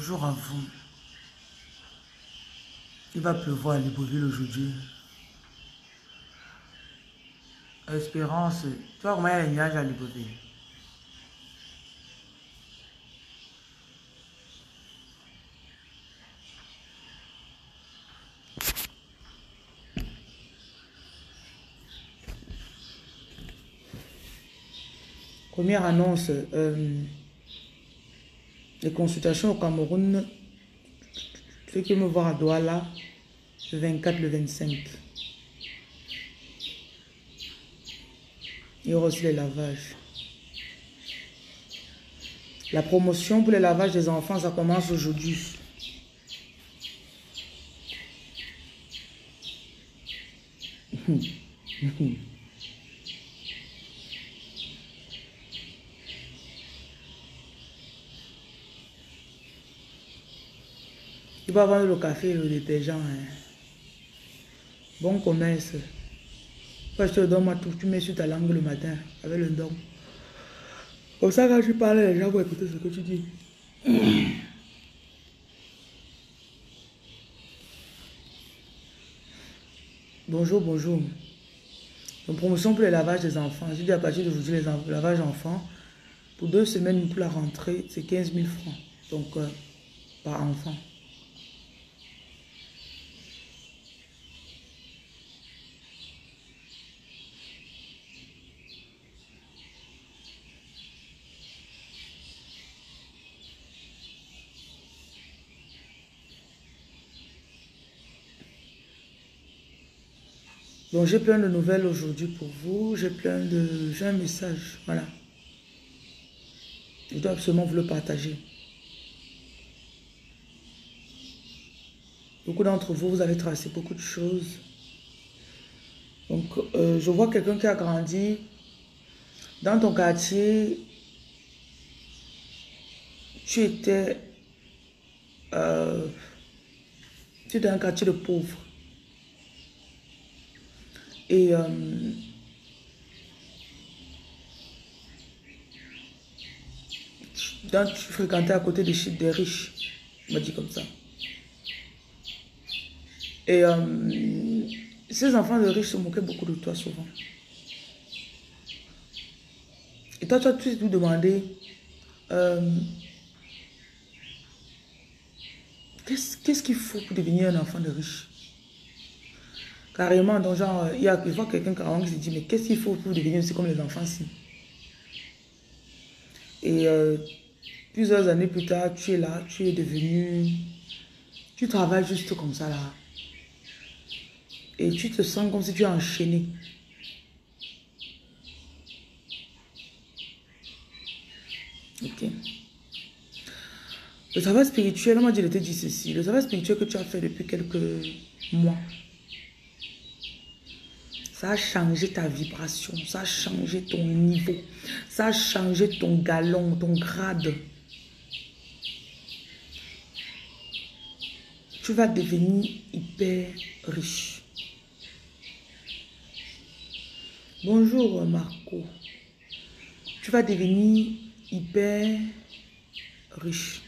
toujours à vous. Il va pleuvoir à Libreville aujourd'hui. Espérance, tu vois comment il y a les nuages à Libreville. Première annonce, les consultations au Cameroun, ceux qui me voir à Douala, le 24, le 25. Il y aura aussi les lavages. La promotion pour les lavages des enfants, ça commence aujourd'hui. Tu vas vendre le café et le détergent. Hein. Bon commerce. Quand je te donne ma touche, tu mets sur ta langue le matin avec le don. Comme ça, quand tu parles, les gens vont écouter ce que tu dis. Bonjour, bonjour. Donc, promotion pour les lavages des enfants. Je dis à partir d'aujourd'hui, les lavages enfants. Pour 2 semaines, pour la rentrée, c'est 15 000 francs. Donc, par enfant. Donc j'ai plein de nouvelles aujourd'hui pour vous, j'ai plein de... j'ai un message, voilà. Je dois absolument vous le partager. Beaucoup d'entre vous, vous avez tracé beaucoup de choses. Donc je vois quelqu'un qui a grandi dans ton quartier. Tu étais... tu étais dans un quartier de pauvres. Et tu fréquentais à côté des riches, on m'a dit comme ça. Et ces enfants de riches se moquaient beaucoup de toi souvent. Et toi, tu as tout demandé, qu'est-ce qu'il faut pour devenir un enfant de riche? Carrément, donc genre, il voit quelqu'un qui se dit, mais qu'est-ce qu'il faut pour devenir aussi comme les enfants-ci? Et plusieurs années plus tard, tu es là, tu es devenu... Tu travailles juste comme ça, là. Et tu te sens comme si tu es enchaîné. Ok. Le travail spirituel, on m'a dit de te dire ceci. Le travail spirituel que tu as fait depuis quelques mois... Ça a changé ta vibration, ça a changé ton niveau, ça a changé ton galon, ton grade. Tu vas devenir hyper riche. Bonjour Marco. Tu vas devenir hyper riche.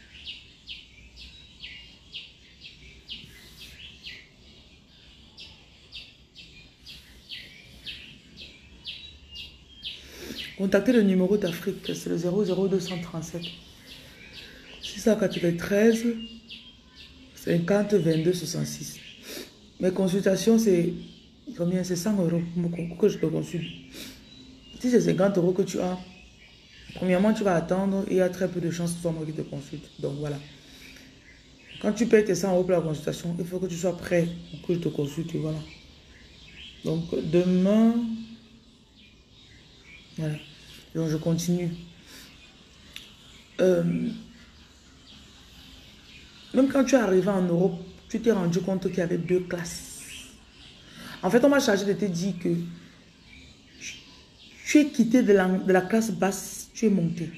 Contactez le numéro d'Afrique, c'est le 00237 693 50 22 66. Mes consultations, c'est combien? C'est 100 euros que je te consulte. Si c'est 50 euros que tu as, premièrement, tu vas attendre et il y a très peu de chances que ce soit moi qui te consulte. Donc voilà. Quand tu payes tes 100 euros pour la consultation, il faut que tu sois prêt pour que je te consulte. Voilà. Donc demain... Voilà, donc je continue. Même quand tu es arrivé en Europe, tu t'es rendu compte qu'il y avait 2 classes. En fait, on m'a chargé de te dire que tu es quitté de la classe basse, tu es monté.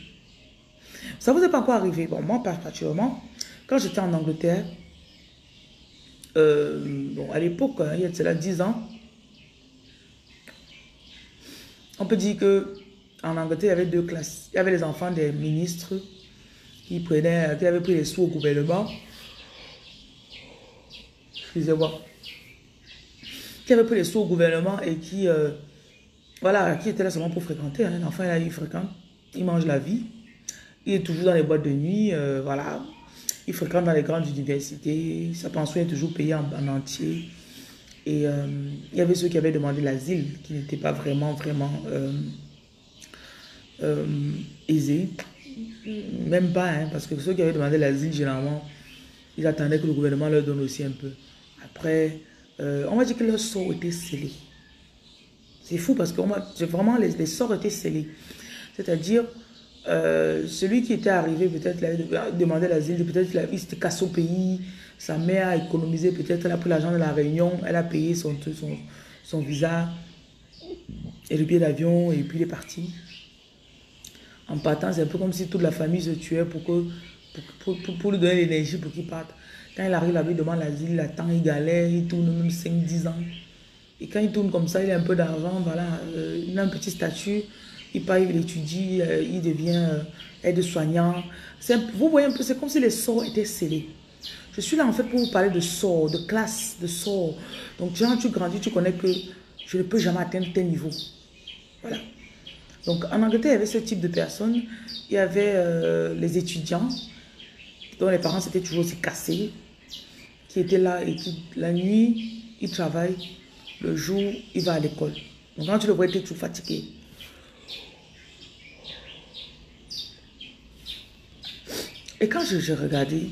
Ça vous est pas encore arrivé. Bon, moi, particulièrement, quand j'étais en Angleterre, bon, à l'époque, hein, il y a cela 10 ans, on peut dire qu'en Angleterre, il y avait 2 classes. Il y avait les enfants des ministres qui avait pris les sous au gouvernement, excusez-moi, qui avait pris les sous au gouvernement et qui, voilà, qui était là seulement pour fréquenter. Un enfant, là, il fréquente, il mange la vie, il est toujours dans les boîtes de nuit, voilà, il fréquente dans les grandes universités, sa pension est toujours payée en entier. Et il y avait ceux qui avaient demandé l'asile, qui n'étaient pas vraiment aisés. Même pas, hein, parce que ceux qui avaient demandé l'asile, généralement, ils attendaient que le gouvernement leur donne aussi un peu. Après, on m'a dit que leurs sorts étaient scellés. C'est fou parce que vraiment, les sorts étaient scellés. C'est-à-dire, celui qui était arrivé, peut-être, il a demandé l'asile, peut-être il s'était cassé au pays. Sa mère a économisé, peut-être, elle a pris l'argent de la Réunion, elle a payé son visa et le billet d'avion, et puis il est parti. En partant, c'est un peu comme si toute la famille se tuait pour lui donner l'énergie pour qu'il parte. Quand il arrive là-bas, il demande l'asile, il attend, il galère, il tourne même 5-10 ans. Et quand il tourne comme ça, il a un peu d'argent, voilà, il a un petit statut, il part, il étudie, il devient aide-soignant. Vous voyez un peu, c'est comme si les sorts étaient scellés. Je suis là en fait pour vous parler de sort, de classe, de sort. Donc, genre, tu grandis, tu connais que je ne peux jamais atteindre tel niveau. Voilà. Donc, en Angleterre, il y avait ce type de personnes. Il y avait les étudiants, dont les parents s'étaient toujours aussi cassés, qui étaient là et qui, la nuit, ils travaillent. Le jour, ils vont à l'école. Donc, quand tu le vois, tu es toujours fatigué. Et quand je regardais,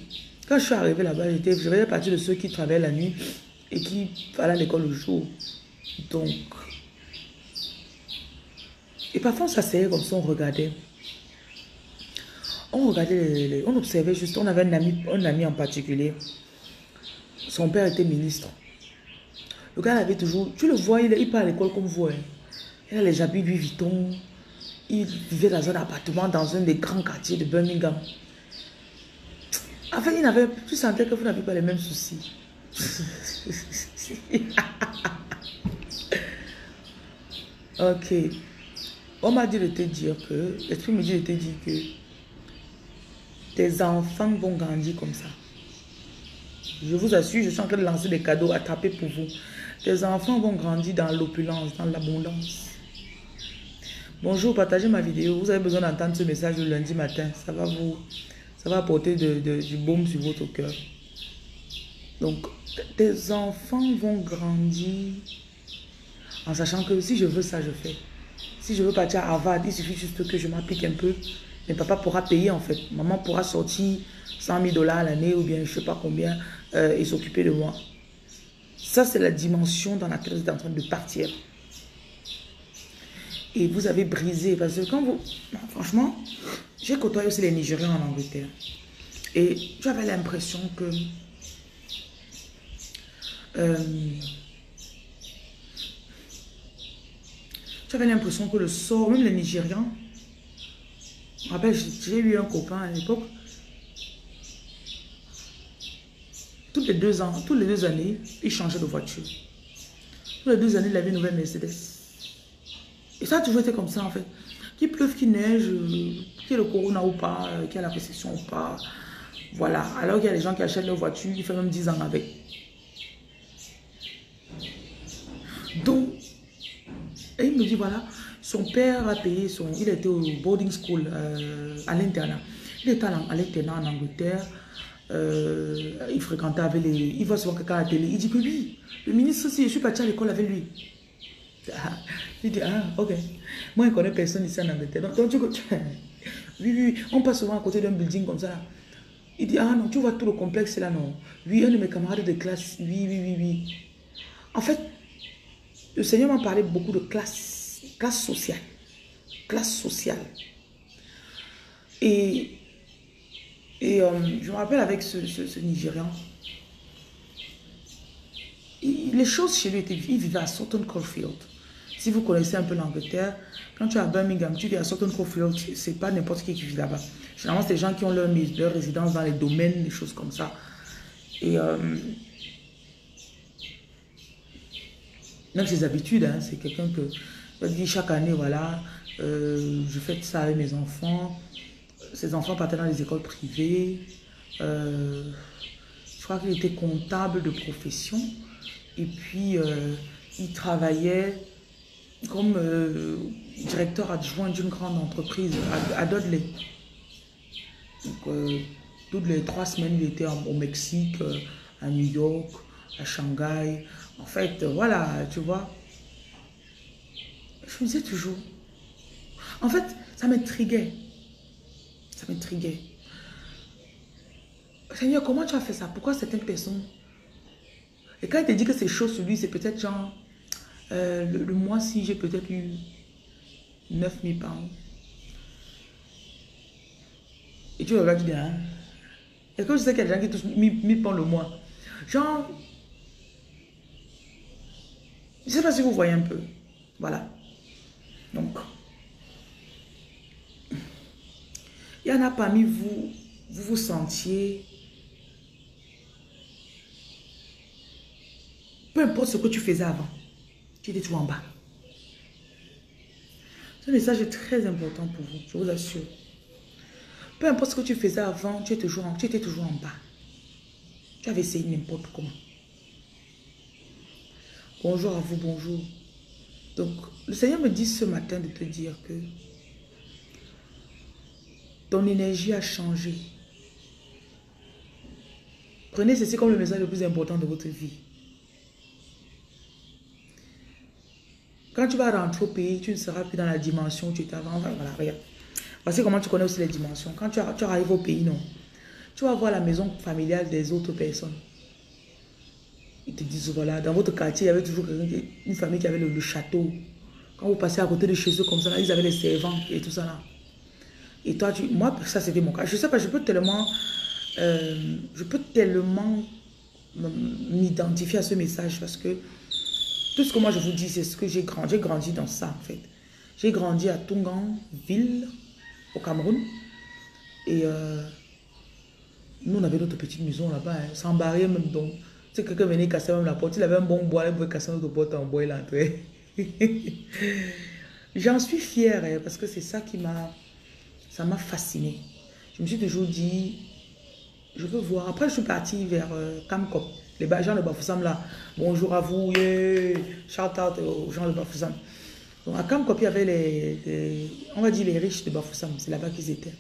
quand je suis arrivée là-bas, je faisais partie de ceux qui travaillaient la nuit et qui allaient à l'école le jour. Donc, et parfois on s'asseyait comme ça, on regardait. On regardait, on observait juste, on avait un ami en particulier. Son père était ministre. Le gars avait toujours, tu le vois, il part à l'école comme vous. Hein. Il a les habits Louis Vuitton. Il vivait dans un appartement, dans un des grands quartiers de Birmingham. En fait, tu sentais que vous n'avez pas les mêmes soucis. Ok. On m'a dit de te dire que... L'esprit me dit de te dire que... Tes enfants vont grandir comme ça. Je vous assure, je suis en train de lancer des cadeaux attrapés pour vous. Tes enfants vont grandir dans l'opulence, dans l'abondance. Bonjour, partagez ma vidéo. Vous avez besoin d'entendre ce message le lundi matin. Ça va apporter du baume sur votre cœur. Donc, tes enfants vont grandir en sachant que si je veux ça, je fais. Si je veux partir à Harvard, il suffit juste que je m'applique un peu. Mais papa pourra payer en fait. Maman pourra sortir $100 000 l'année ou bien je ne sais pas combien et s'occuper de moi. Ça, c'est la dimension dans laquelle vous êtes en train de partir. Et vous avez brisé. Parce que quand vous... Non, franchement... J'ai côtoyé aussi les Nigériens en Angleterre. Et j'avais l'impression que... j'avais l'impression que le sort, même les Nigériens... Je me rappelle, j'ai eu un copain à l'époque. Toutes les deux années, il changeait de voiture. Toutes les 2 années, il avait une nouvelle Mercedes. Et ça a toujours été comme ça en fait. Qu'il pleuve, qu'il neige... qu'il y ait le corona ou pas, qu'il y a la récession ou pas. Voilà. Alors qu'il y a des gens qui achètent leur voiture, ils font même 10 ans avec. Donc, et il me dit, voilà, son père a payé son... Il était au boarding school, à l'internat. Il était à l'internat en Angleterre. Il fréquentait avec les... Il voit souvent quelqu'un à la télé. Il dit que lui, le ministre aussi, je suis parti à l'école avec lui. Il dit, ah, ok. Moi, je ne connais personne ici en Angleterre. Donc, Oui, on passe souvent à côté d'un building comme ça. Là. Il dit, ah non, tu vois tout le complexe là, non. Oui, un de mes camarades de classe, oui. En fait, le Seigneur m'a parlé beaucoup de classe sociale. Et je me rappelle avec ce Nigérian, les choses chez lui étaient... Il vivait à Sutton Coldfield. Si vous connaissez un peu l'Angleterre, quand tu es à Birmingham, tu vis à Sutton Coldfield, c'est pas n'importe qui vit là-bas. Généralement, c'est des gens qui ont leur résidence dans les domaines, des choses comme ça. Et même ses habitudes, hein, c'est quelqu'un qui dit chaque année, voilà, je fête ça avec mes enfants, ses enfants partaient dans les écoles privées. Je crois qu'il était comptable de profession. Et puis, il travaillait comme directeur adjoint d'une grande entreprise à Dodley. Donc, toutes les 3 semaines, il était au Mexique, à New York, à Shanghai. En fait, voilà, tu vois. Je me disais toujours. En fait, ça m'intriguait. Ça m'intriguait. Seigneur, comment tu as fait ça? Pourquoi certaines personnes? Et quand il te dit que c'est chaud sur lui, c'est peut-être genre, le mois-ci, j'ai peut-être eu 9 000 pounds. Et tu vas dire, hein? Est-ce que je sais qu'il y a des gens qui touchent 1 000 pounds le mois? Genre, je ne sais pas si vous voyez un peu. Voilà. Donc, il y en a parmi vous, vous vous sentiez, peu importe ce que tu faisais avant, tu étais toujours en bas. Ce message est très important pour vous, je vous assure. Peu importe ce que tu faisais avant, tu étais toujours en bas. Tu avais essayé n'importe comment. Bonjour à vous, bonjour. Donc, le Seigneur me dit ce matin de te dire que ton énergie a changé. Prenez ceci comme le message le plus important de votre vie. Quand tu vas rentrer au pays, tu ne seras plus dans la dimension où tu étais avant. Voilà, regarde. Parce que comment tu connais aussi les dimensions. Quand tu arrives au pays, non. Tu vas voir la maison familiale des autres personnes. Ils te disent, voilà, dans votre quartier, il y avait toujours une famille qui avait le château. Quand vous passez à côté de chez eux comme ça, là, ils avaient les servants et tout ça là. Et toi, moi, ça c'était mon cas. Je sais pas, je peux tellement m'identifier à ce message parce que tout ce que moi je vous dis, c'est ce que j'ai grandi. J'ai grandi dans ça en fait. J'ai grandi à Tunganville, au Cameroun. Et nous, on avait notre petite maison là-bas, hein, sans barrière même. Donc, tu sais, quelqu'un venait casser même la porte. Il avait un bon bois, il pouvait casser notre porte en bois, il entrait. J'en suis fière hein, parce que c'est ça qui m'a... Ça m'a fascinée. Je me suis toujours dit, je veux voir. Après, je suis partie vers Kamkop. Les gens de Bafoussam, là, bonjour à vous, yeah. Shout out aux gens de Bafoussam. Donc, à Kamkop, il y avait on va dire les riches de Bafoussam. C'est là-bas qu'ils étaient.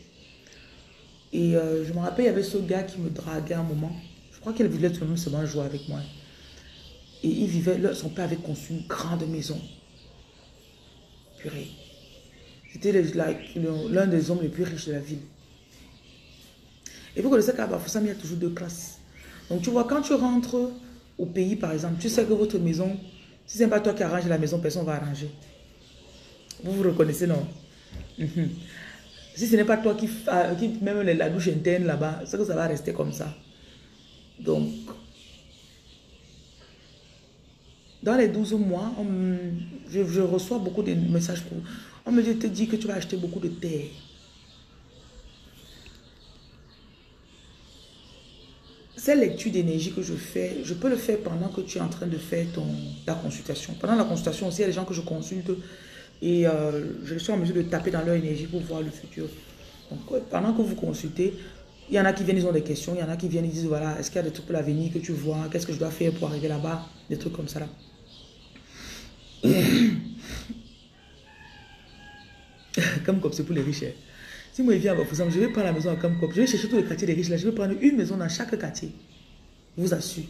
Et je me rappelle, il y avait ce gars qui me draguait un moment. Je crois qu'il voulait tout le monde seulement jouer avec moi. Et il vivait, là, son père avait conçu une grande maison. Purée. C'était l'un des hommes les plus riches de la ville. Et vous connaissez qu'à Bafoussam, il y a toujours 2 classes. Donc tu vois, quand tu rentres au pays, par exemple, tu sais que votre maison, si ce n'est pas toi qui arranges la maison, personne ne va arranger. Vous vous reconnaissez, non? Si ce n'est pas toi qui même la douche interne là-bas, c'est que ça va rester comme ça. Donc, dans les 12 mois, je reçois beaucoup de messages pour... On me dit que tu vas acheter beaucoup de terre. Cette lecture d'énergie que je fais, je peux le faire pendant que tu es en train de faire ta consultation. Pendant la consultation aussi, il y a des gens que je consulte et je suis en mesure de taper dans leur énergie pour voir le futur. Donc, pendant que vous consultez, il y en a qui viennent, ils ont des questions, il y en a qui viennent, ils disent, voilà, est-ce qu'il y a des trucs pour l'avenir que tu vois, qu'est-ce que je dois faire pour arriver là-bas, des trucs comme ça là. Kamkop, c'est pour les riches. Si moi je viens à Bafoussam, je vais prendre la maison à Kamkop. Je vais chercher tous les quartiers des riches. Là, je vais prendre une maison dans chaque quartier. Je vous assure.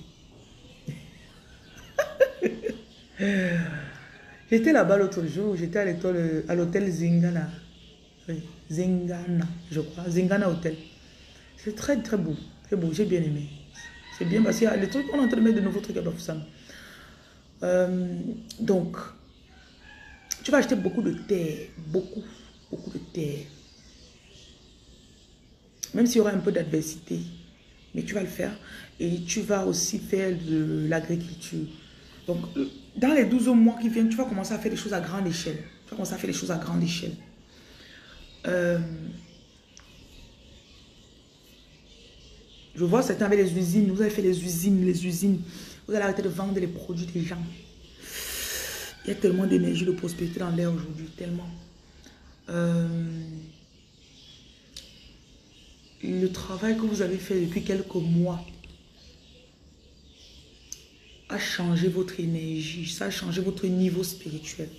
J'étais là-bas l'autre jour. J'étais à l'hôtel Zingana. Oui, Zingana, je crois. Zingana Hotel. C'est très, très beau. C'est beau. J'ai bien aimé. C'est bien parce qu'il y a les trucs. On est en train de mettre de nouveaux trucs à Bafoussam. Donc... Tu vas acheter beaucoup de terre, beaucoup de terre. Même s'il y aura un peu d'adversité, mais tu vas le faire. Et tu vas aussi faire de l'agriculture. Donc, dans les 12 mois qui viennent, tu vas commencer à faire des choses à grande échelle. Tu vas commencer à faire des choses à grande échelle. Je vois certains avec les usines, vous avez fait les usines. Vous allez arrêter de vendre les produits des gens. Il y a tellement d'énergie de prospérité dans l'air aujourd'hui, tellement. le travail que vous avez fait depuis quelques mois a changé votre énergie, ça a changé votre niveau spirituel,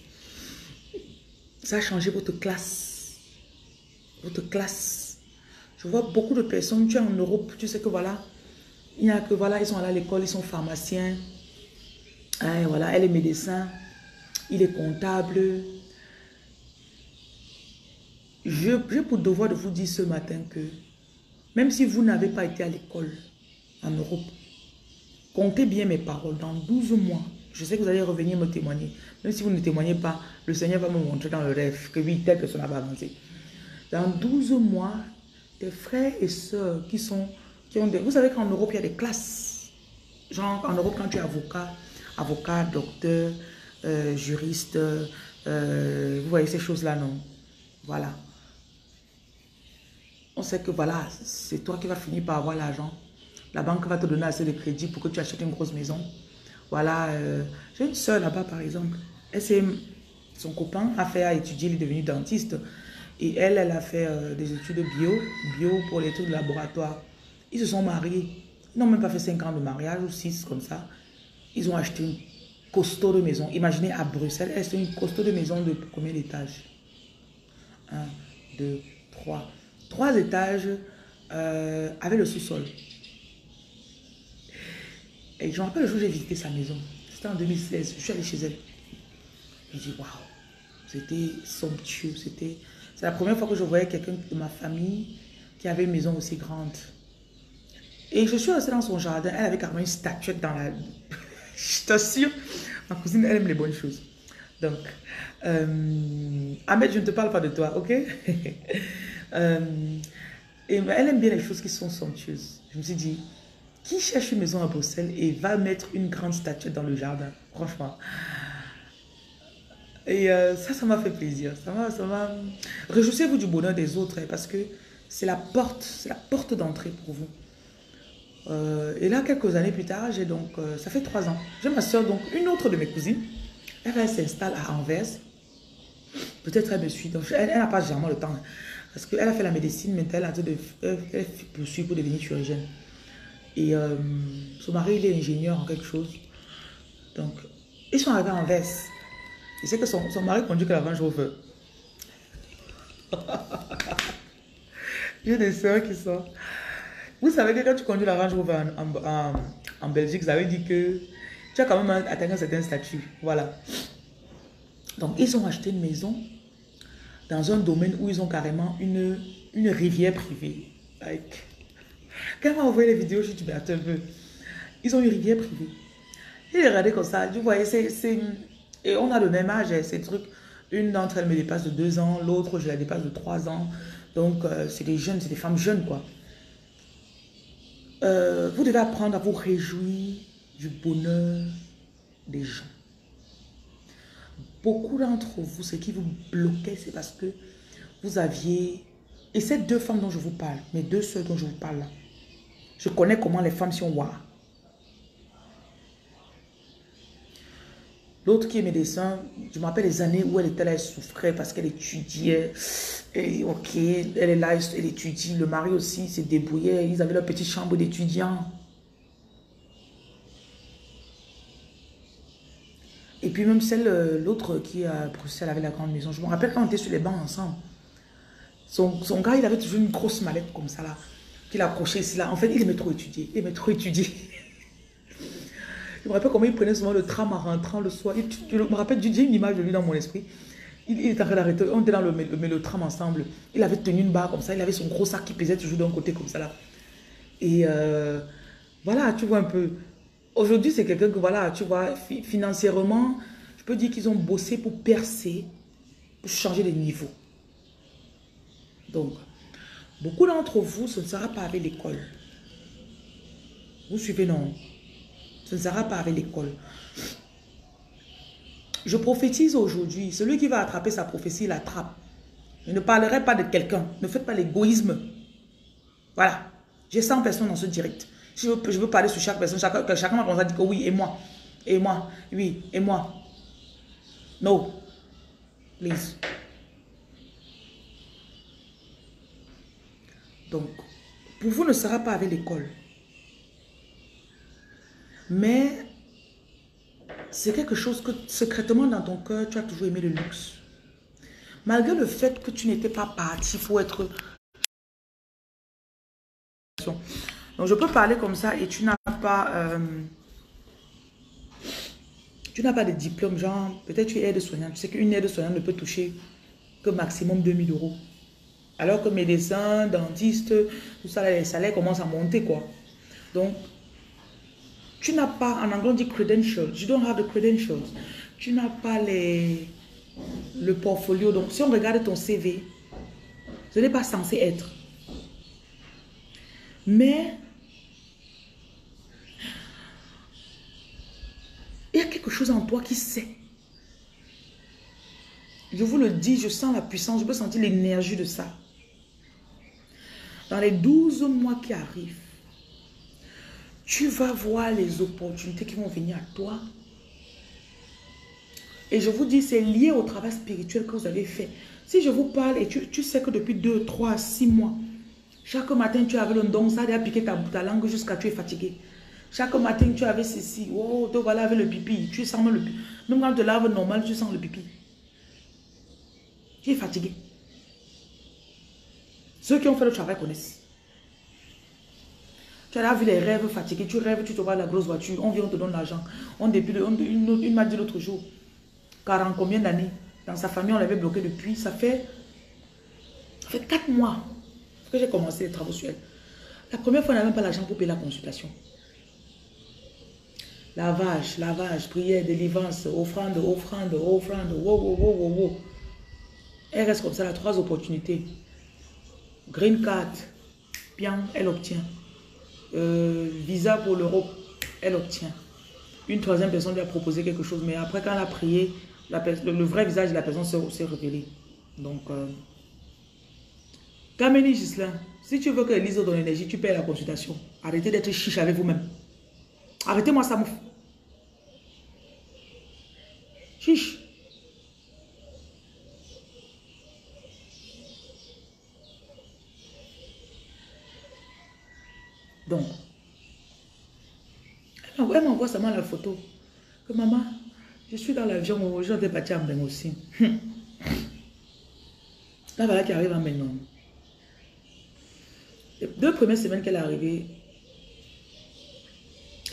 ça a changé votre classe, Je vois beaucoup de personnes, tu es en Europe, tu sais que voilà, il n'y a que voilà, ils sont allés à l'école, ils sont pharmaciens, hein, voilà, elle est médecin, il est comptable. J'ai pour devoir de vous dire ce matin que même si vous n'avez pas été à l'école en Europe, comptez bien mes paroles. Dans 12 mois, je sais que vous allez revenir me témoigner. Même si vous ne témoignez pas, le Seigneur va me montrer dans le rêve que oui, telle personne va avancer. Dans 12 mois, tes frères et sœurs qui ont des... Vous savez qu'en Europe, il y a des classes. Genre, en Europe, quand tu es avocat, docteur, juriste, vous voyez ces choses-là, non? Voilà. On sait que voilà, c'est toi qui vas finir par avoir l'argent. La banque va te donner assez de crédit pour que tu achètes une grosse maison. Voilà. J'ai une soeur là-bas, par exemple. Son copain a étudié, il est devenu dentiste. Et elle a fait des études bio pour les trucs de laboratoire. Ils se sont mariés. Ils n'ont même pas fait 5 ans de mariage ou 6 comme ça. Ils ont acheté une costaud de maison. Imaginez à Bruxelles, elle c'est une costaud de maison de combien d'étages? 1, 2, 3. 3 étages avec le sous-sol. Et je me rappelle le jour où j'ai visité sa maison. C'était en 2016. Je suis allée chez elle. Je dis waouh, c'était somptueux. C'est la première fois que je voyais quelqu'un de ma famille qui avait une maison aussi grande. Et je suis restée dans son jardin. Elle avait carrément une statuette dans la... Je t'assure, ma cousine, elle aime les bonnes choses. Donc, Ahmed, je ne te parle pas de toi, ok? Et elle aime bien les choses qui sont somptueuses. Je me suis dit, qui cherche une maison à Bruxelles et va mettre une grande statuette dans le jardin? Franchement. Et ça m'a fait plaisir. Réjouissez-vous du bonheur des autres, parce que c'est la porte d'entrée pour vous. Et là, quelques années plus tard, j'ai donc, ça fait 3 ans, j'ai ma soeur, donc une autre de mes cousines, elle s'installe à Anvers. Peut-être elle me suit, donc elle n'a pas généralement le temps. Hein. Parce qu'elle a fait la médecine, mais elle a poursuivre pour devenir chirurgienne. Et son mari, il est ingénieur en quelque chose. Donc, ils sont arrivés à Anvers. Il sait que son mari conduit que la Range Rover. J'ai des soeurs qui sont... Vous savez que quand tu conduis la Range Rover en Belgique, ça veut dire que tu as quand même atteint un certain statut. Voilà. Donc, ils ont acheté une maison dans un domaine où ils ont carrément une rivière privée. Like. Quand on voit les vidéos, je dis, mais attends un peu. Ils ont une rivière privée. Ils les regardaient comme ça. Vous voyez, et on a le même âge, ces trucs. Une d'entre elles me dépasse de 2 ans, l'autre, je la dépasse de 3 ans. Donc, c'est des jeunes, c'est des femmes jeunes, quoi. Vous devez apprendre à vous réjouir du bonheur des gens. Beaucoup d'entre vous, ce qui vous bloquait, c'est parce que vous aviez... Et ces 2 femmes dont je vous parle, mes 2 sœurs dont je vous parle, là, je connais comment les femmes sont waouh. L'autre qui est médecin, je me rappelle les années où elle était là, elle souffrait parce qu'elle étudiait. Et ok, elle est là, elle étudie. Le mari aussi se débrouillait. Ils avaient leur petite chambre d'étudiants. Et puis même l'autre qui est à Bruxelles avec la grande maison. Je me rappelle quand on était sur les bancs ensemble. Son gars, il avait toujours une grosse mallette comme ça là, qu'il accrochait ici là. En fait, il aimait trop étudier. Je me rappelle comment il prenait souvent le tram en rentrant le soir. Je me rappelle, j'ai une image de lui dans mon esprit. Il était en train d'arrêter. On était dans le tram ensemble. Il avait tenu une barre comme ça. Il avait son gros sac qui pesait toujours d'un côté comme ça là. Et voilà, tu vois un peu. Aujourd'hui, c'est quelqu'un que voilà, tu vois, financièrement, je peux dire qu'ils ont bossé pour percer, pour changer de niveau. Donc, beaucoup d'entre vous, ce ne sera pas avec l'école. Vous suivez, non? Ce ne sera pas avec l'école. Je prophétise aujourd'hui. Celui qui va attraper sa prophétie, il l'attrape. Je ne parlerai pas de quelqu'un. Ne faites pas l'égoïsme. Voilà. J'ai 100 personnes dans ce direct. Si je veux parler sur chaque personne, chacun m'a commencé à dire que oui, et moi, oui, et moi. No. Please. Donc, pour vous ne sera pas avec l'école. Mais c'est quelque chose que secrètement dans ton cœur, tu as toujours aimé le luxe. Malgré le fait que tu n'étais pas parti, il faut être... Donc je peux parler comme ça et tu n'as pas... tu n'as pas de diplôme, genre, peut-être tu es aide-soignant. Tu sais qu'une aide-soignant ne peut toucher que maximum 2000 €. Alors que médecins, dentistes, tout ça, les salaires commencent à monter, quoi. Donc, tu n'as pas, en anglais on dit credentials, you don't have the credentials. Tu n'as pas le portfolio. Donc, si on regarde ton CV, ce n'est pas censé être. Mais... il y a quelque chose en toi qui sait. Je vous le dis, je sens la puissance, je peux sentir l'énergie de ça. Dans les 12 mois qui arrivent, tu vas voir les opportunités qui vont venir à toi. Et je vous dis, c'est lié au travail spirituel que vous avez fait. Si je vous parle et tu sais que depuis 2, 3, 6 mois, chaque matin tu avais le don, ça a piqué ta langue jusqu'à tu es fatigué. Chaque matin, tu avais ceci. Oh, te voilà avec le pipi. Tu sens le pipi. Même quand tu te laves normal, tu sens le pipi. Tu es fatigué. Ceux qui ont fait le travail connaissent. Tu as vu les rêves fatigués. Tu rêves, tu te vois la grosse voiture. On vient, on te donne l'argent. On débute. Une m'a dit l'autre jour, car en combien d'années? Dans sa famille, on l'avait bloqué depuis. Ça fait 4 mois que j'ai commencé les travaux sur elle. La première fois, on n'avait même pas l'argent pour payer la consultation. Lavage, prière, délivrance, offrande, wow. Elle reste comme ça, elle a 3 opportunités. Green card, bien, elle obtient. Visa pour l'Europe, elle obtient. Une troisième personne lui a proposé quelque chose, mais après, quand elle a prié, le vrai visage de la personne s'est révélé. Donc, Kameni Gislain, si tu veux que Elise donne l'énergie, tu payes la consultation. Arrêtez d'être chiche avec vous-même. Arrêtez-moi ça, mouf. Chiche. Donc, elle m'envoie seulement la photo. Que maman, je suis dans l'avion, aujourd'hui, je suis à Benga aussi. Là, voilà qui arrive à Benga. Les 2 premières semaines qu'elle est arrivée,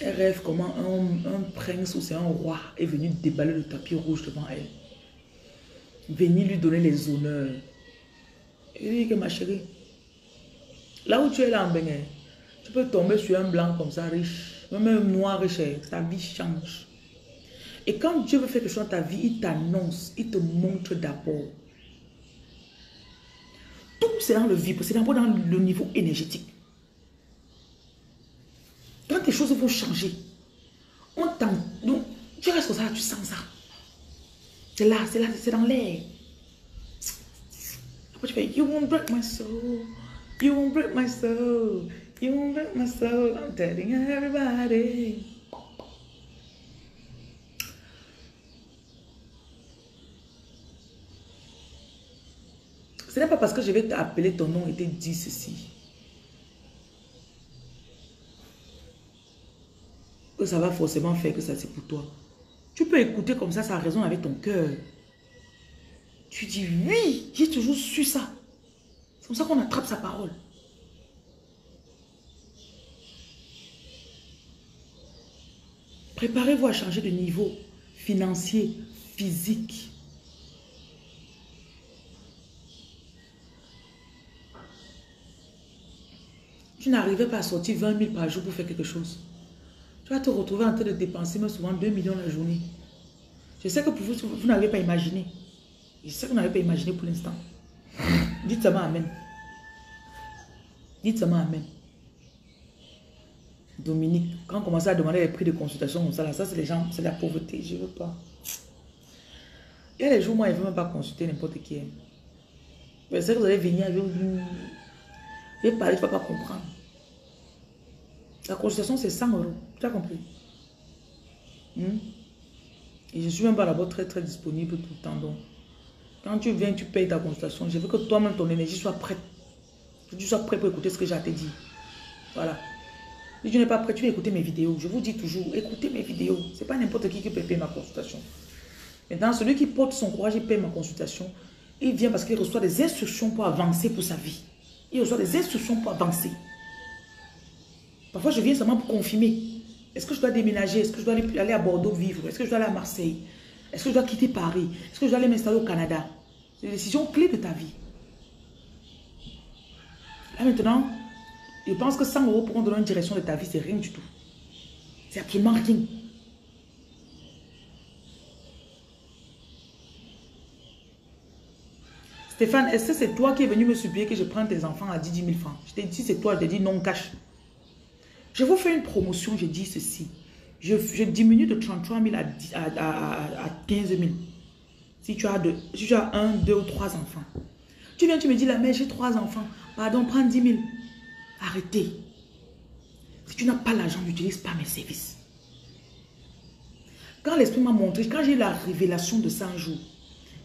elle rêve comment un prince ou c'est un roi est venu déballer le tapis rouge devant elle. Venir lui donner les honneurs. Il dit que ma chérie, là où tu es là en Benga, tu peux tomber sur un blanc comme ça riche, même un noir riche, ta vie change. Et quand Dieu veut faire quelque chose dans ta vie, il t'annonce, il te montre d'abord. Tout c'est dans le vibre, c'est d'abord dans le niveau énergétique. Quand les choses vont changer, donc, tu restes comme ça, tu sens ça. C'est là, c'est dans l'air. Après tu fais, you won't break my soul, you won't break my soul, you won't break my soul, I'm telling everybody. Ce n'est pas parce que je vais t'appeler ton nom et te dire ceci que ça va forcément faire que ça c'est pour toi. Tu peux écouter comme ça, ça résonne avec ton cœur. Tu dis oui, j'ai toujours su ça. C'est comme ça qu'on attrape sa parole. Préparez-vous à changer de niveau financier, physique. Tu n'arrivais pas à sortir 20 000 par jour pour faire quelque chose. Tu vas te retrouver en train de dépenser mais souvent 2 millions la journée. Je sais que pour vous, vous n'avez pas imaginé. Je sais que vous n'avez pas imaginé pour l'instant. Dites seulement Amen. Dites seulement Amen. Dominique, quand on commençait à demander les prix de consultation comme ça, là, ça c'est les gens, c'est la pauvreté, je ne veux pas. Il y a des jours où moi, je ne veux même pas consulter n'importe qui. Mais c'est que vous allez venir, je vais parler, tu ne vas pas comprendre. La consultation, c'est 100 €. Tu as compris? Et je suis même pas là-bas très, très disponible tout le temps. Donc, quand tu viens, tu payes ta consultation. Je veux que toi-même, ton énergie soit prête. Que tu sois prêt pour écouter ce que j'ai à te dire. Voilà. Si tu n'es pas prêt, tu veux écouter mes vidéos. Je vous dis toujours, écoutez mes vidéos. Ce n'est pas n'importe qui peut payer ma consultation. Maintenant, celui qui porte son courage et paye ma consultation, il vient parce qu'il reçoit des instructions pour avancer pour sa vie. Il reçoit des instructions pour avancer. Parfois, je viens seulement pour confirmer. Est-ce que je dois déménager? Est-ce que je dois aller à Bordeaux vivre? Est-ce que je dois aller à Marseille? Est-ce que je dois quitter Paris? Est-ce que je dois aller m'installer au Canada? C'est les décisions clés de ta vie. Là maintenant, je pense que 100 € pour donner une direction de ta vie, c'est rien du tout. C'est absolument rien. Stéphane, est-ce que c'est toi qui es venu me supplier que je prenne tes enfants à 10 000 francs? Je t'ai dit, c'est toi, je t'ai dit non cash. Je vous fais une promotion, je dis ceci. Je diminue de 33 000 à 15 000. Si tu as 1, 2 ou 3 enfants. Tu viens, tu me dis, la mère, j'ai 3 enfants. Pardon, prends 10 000. Arrêtez. Si tu n'as pas l'argent, n'utilise pas mes services. Quand l'esprit m'a montré, quand j'ai eu la révélation de ça un jour,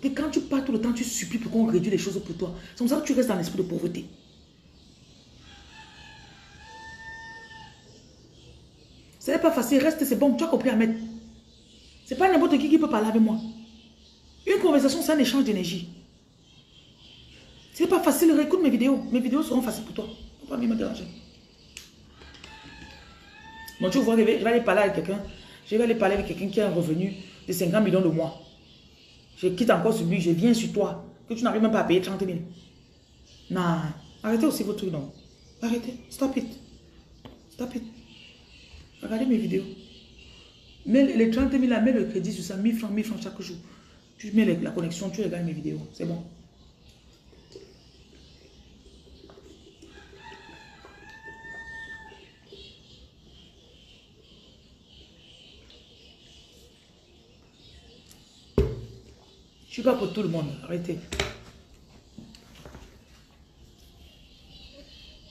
que quand tu pars tout le temps, tu supplies pour qu'on réduise les choses pour toi. C'est comme ça que tu restes dans l'esprit de pauvreté. Ce n'est pas facile, reste, c'est bon. Tu as compris, Ahmed. Ce n'est pas n'importe qui peut parler avec moi. Une conversation, c'est un échange d'énergie. Ce n'est pas facile, réécoute mes vidéos. Mes vidéos seront faciles pour toi. Ne pas me déranger. Bon, tu vois, je vais aller parler avec quelqu'un. Je vais aller parler avec quelqu'un qui a un revenu de 50 millions de mois. Je quitte encore celui, je viens sur toi. Que tu n'arrives même pas à payer 30 000. Non, arrêtez aussi vos trucs, non. Arrêtez, stop it. Stop it. Regardez mes vidéos. Mets les 30 000, mets le crédit sur ça, 1000 francs, 1000 francs chaque jour. Tu mets la connexion, tu regardes mes vidéos, c'est bon. Je ne suis pas pour tout le monde, arrêtez.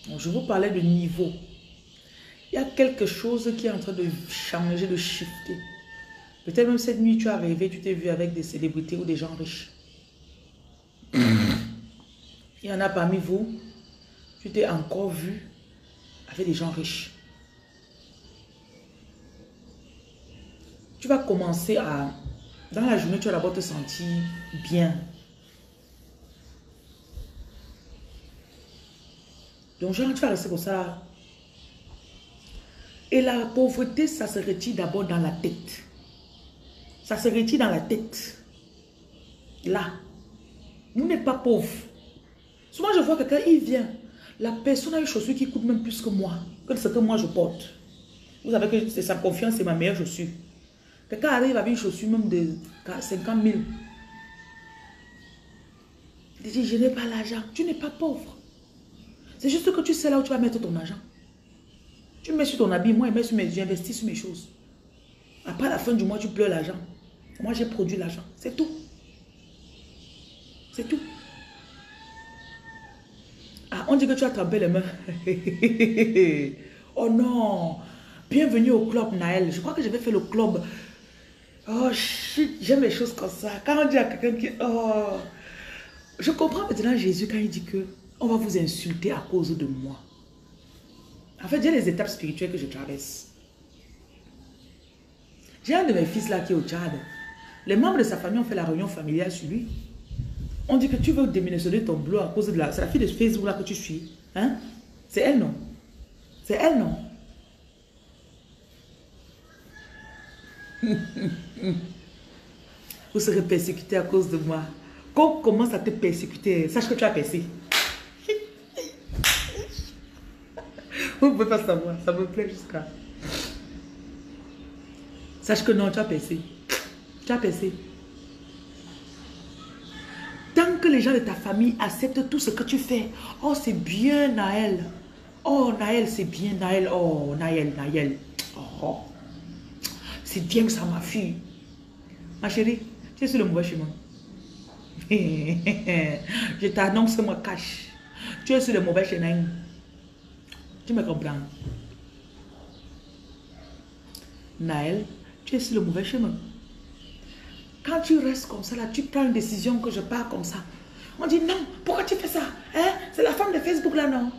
Bon, je vous parlais de niveau. Il y a quelque chose qui est en train de changer, de shifter. Peut-être même cette nuit, tu as rêvé, tu t'es vu avec des célébrités ou des gens riches. Il y en a parmi vous, tu t'es encore vu avec des gens riches. Tu vas commencer à... Dans la journée, tu vas d'abord te sentir bien. Donc, genre, tu vas rester comme ça. Et la pauvreté, ça se retire d'abord dans la tête. Ça se retire dans la tête. Là. Nous n'êtes pas pauvres. Souvent, je vois quelqu'un, il vient. La personne a une chaussure qui coûte même plus que moi. Que ce que moi, je porte. Vous savez que c'est sa confiance, c'est ma meilleure chaussure. Quelqu'un arrive avec une chaussure même de 50 000. Il dit, je n'ai pas l'argent. Tu n'es pas pauvre. C'est juste que tu sais là où tu vas mettre ton argent. Tu mets sur ton habit, moi j'investis sur mes choses. Après la fin du mois, tu pleures l'argent. Moi, j'ai produit l'argent. C'est tout. C'est tout. Ah, on dit que tu as trempé les mains. Oh non. Bienvenue au club, Naël. Je crois que je vais faire le club. Oh, shit, j'aime les choses comme ça. Quand on dit à quelqu'un qui... Oh, je comprends maintenant Jésus quand il dit que on va vous insulter à cause de moi. En fait, j'ai les étapes spirituelles que je traverse. J'ai un de mes fils là qui est au Tchad. Les membres de sa famille ont fait la réunion familiale sur lui. On dit que tu veux déménager ton boulot à cause de la... C'est la fille de Facebook là que tu suis. Hein? C'est elle, non? C'est elle, non? Vous serez persécuté à cause de moi. Quand on commence à te persécuter, sache que tu as percé. Vous ne pouvez pas savoir, ça me plaît jusqu'à. Sache que non, tu as percé. Tu as percé. Tant que les gens de ta famille acceptent tout ce que tu fais, oh c'est bien Naël. Oh Naël, c'est bien Naël. Oh Naël, Naël. Oh. C'est bien que ça m'a fui. Ma chérie, tu es sur le mauvais chemin. Je t'annonce ma cache. Tu es sur le mauvais chemin. Tu me comprends. Naël, tu es sur le mauvais chemin. Quand tu restes comme ça, là, tu prends une décision que je pars comme ça. On dit non, pourquoi tu fais ça? Hein? C'est la femme de Facebook là, non?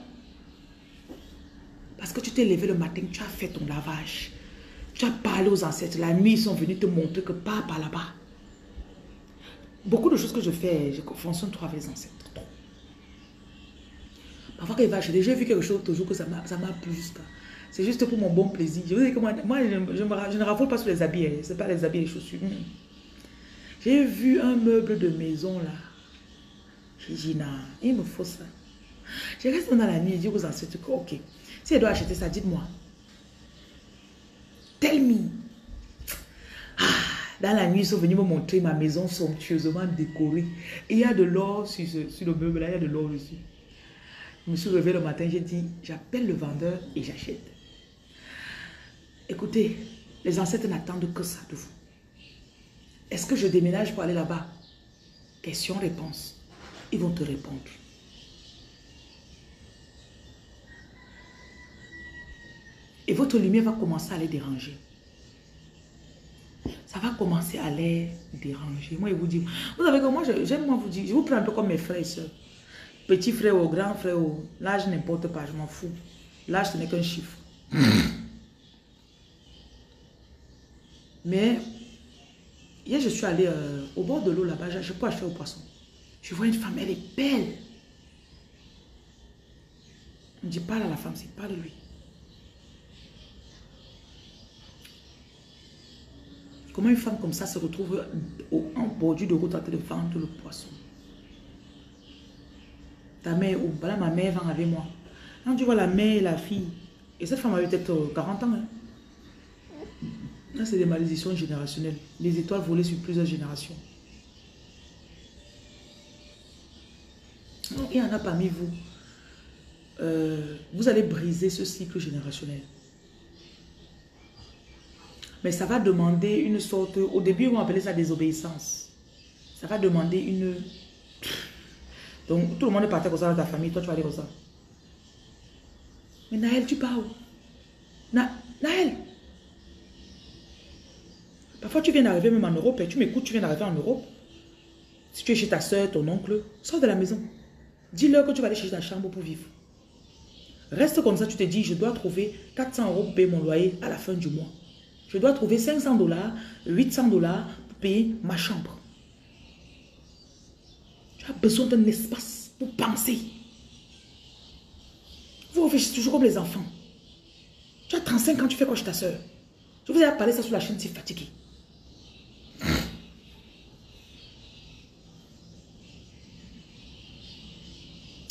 Parce t'es levé le matin, tu as fait ton lavage. Tu as parlé aux ancêtres. La nuit, ils sont venus te montrer que pas par là-bas. Beaucoup de choses que je fais, je fonctionne trop avec les ancêtres. Parfois, quand il va acheter, j'ai vu quelque chose toujours que ça m'a plu jusqu'à. C'est juste pour mon bon plaisir. Je vous dis que moi je ne raffole pas sur les habits. Ce n'est pas les habits et les chaussures. J'ai vu un meuble de maison là. J'ai dit non, il me faut ça. Je reste dans la nuit et dis aux ancêtres que ok, si elle doit acheter ça, dites-moi. Tell me. Ah, dans la nuit, ils sont venus me montrer ma maison somptueusement décorée. Et il y a de l'or sur le meuble là, il y a de l'or dessus. Je me suis levée le matin, j'ai dit, j'appelle le vendeur et j'achète. Écoutez, les ancêtres n'attendent que ça de vous. Est-ce que je déménage pour aller là-bas? Question-réponse. Ils vont te répondre. Et votre lumière va commencer à les déranger. Ça va commencer à les déranger. Moi, je vous dis, vous savez que moi, j'aime vous dire, je vous prends un peu comme mes frères et sœurs. Petit frère ou grand frère ou... L'âge n'importe pas, je m'en fous. L'âge, ce n'est qu'un chiffre. Mais, hier, je suis allée au bord de l'eau là-bas, je peux acheter au poisson. Je vois une femme, elle est belle. On dit, parle à la femme, c'est parle lui. Comment une femme comme ça se retrouve en bordure de route à travers de vendre le poisson? Ta mère, ou voilà, ma mère vient avec moi. Quand tu vois la mère et la fille, et cette femme avait peut-être 40 ans. Hein. Là, c'est des malédictions générationnelles. Les étoiles volées sur plusieurs générations. Donc, il y en a parmi vous. Vous allez briser ce cycle générationnel. Mais ça va demander une sorte... Au début, ils vont appeler ça désobéissance. Ça va demander une... Donc, tout le monde est parti comme ça dans ta famille. Toi, tu vas aller comme ça. Mais Naël, tu pars où? Naël! Parfois, tu viens d'arriver même en Europe. Et tu m'écoutes, tu viens d'arriver en Europe. Si tu es chez ta soeur, ton oncle, sors de la maison. Dis-leur que tu vas aller chez ta chambre pour vivre. Reste comme ça, tu te dis, je dois trouver 400 € pour payer mon loyer à la fin du mois. Je dois trouver 500 $, 800 $ pour payer ma chambre. Tu as besoin d'un espace pour penser. Vous réfléchissez toujours comme les enfants. Tu as 35 ans, tu fais quoi chez ta soeur? Je vous ai parlé ça sur la chaîne, c'est fatigué.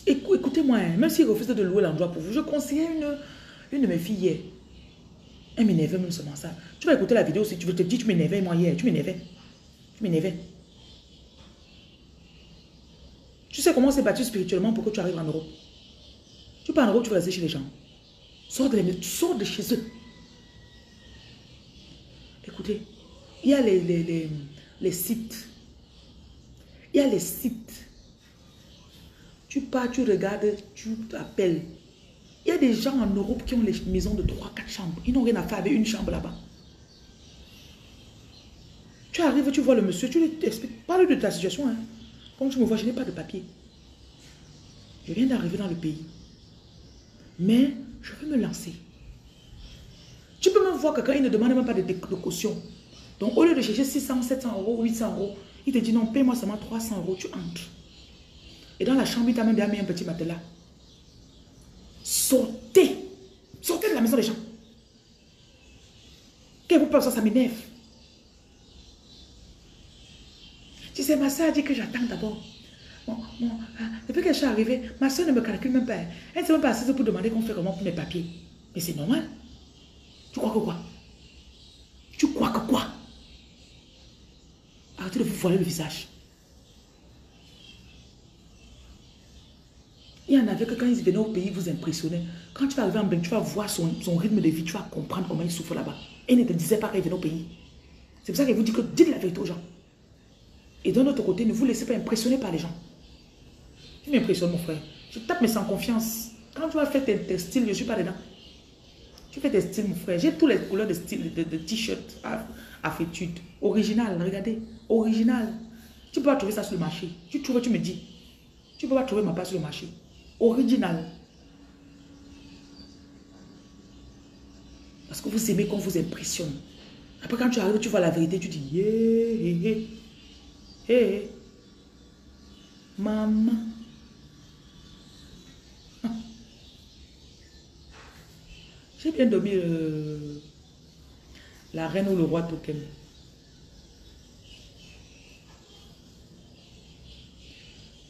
Écoutez-moi, même s'ils refusent de louer l'endroit pour vous, je conseillais une de mes filles hier. Elle m'énervait même seulement ça. Tu vas écouter la vidéo si tu veux te dire, tu m'énervais moi hier, tu m'énervais. Tu m'énervais. Tu sais comment c'est battu spirituellement pour que tu arrives en Europe. Tu pars en Europe, tu vas rester chez les gens. Sors de chez eux. Écoutez, il y a les sites. Il y a les sites. Tu pars, tu regardes, tu t'appelles. Il y a des gens en Europe qui ont les maisons de 3-4 chambres. Ils n'ont rien à faire avec une chambre là-bas. Tu arrives, tu vois le monsieur, tu lui expliques. Parle de ta situation. Hein. Comme tu me vois, je n'ai pas de papier. Je viens d'arriver dans le pays. Mais je veux me lancer. Tu peux même voir que quand il ne demande même pas de caution. Donc au lieu de chercher 600, 700 €, 800 €, il te dit non, paye-moi seulement 300 €, tu entres. Et dans la chambre, il t'a même mis un petit matelas. Sortez. Sortez de la maison des gens. Qu'est-ce que vous pensez, ça m'énerve. Tu sais, ma soeur a dit que j'attends d'abord. Depuis que je suis arrivée, ma soeur ne me calcule même pas. Elle ne s'est même pas assise pour demander qu'on fait comment pour mes papiers. Mais c'est normal. Tu crois que quoi? Tu crois que quoi? Arrêtez de vous voiler le visage. Il y en avait que quand ils venaient au pays, ils vous impressionnaient. Quand tu vas arriver en Belgique, tu vas voir son rythme de vie, tu vas comprendre comment il souffre là-bas. Et ne te disait pas qu'ils venaient au pays. C'est pour ça qu'il vous dit que dites la vérité aux gens. Et d'un autre côté, ne vous laissez pas impressionner par les gens. Tu m'impressionnes, mon frère. Je tape, mais sans confiance. Quand tu vas faire tes styles, je ne suis pas dedans. Tu fais tes styles, mon frère. J'ai toutes les couleurs de styles, de t-shirts à fétude. Original, regardez. Original. Tu ne peux pas trouver ça sur le marché. Tu trouves, tu me dis. Tu ne peux pas trouver ma place sur le marché. Original. Parce que vous aimez qu'on vous impressionne. Après, quand tu arrives, tu vois la vérité, tu dis « Yeah, yeah, yeah. Maman. » J'ai bien dormi la reine ou le roi Token.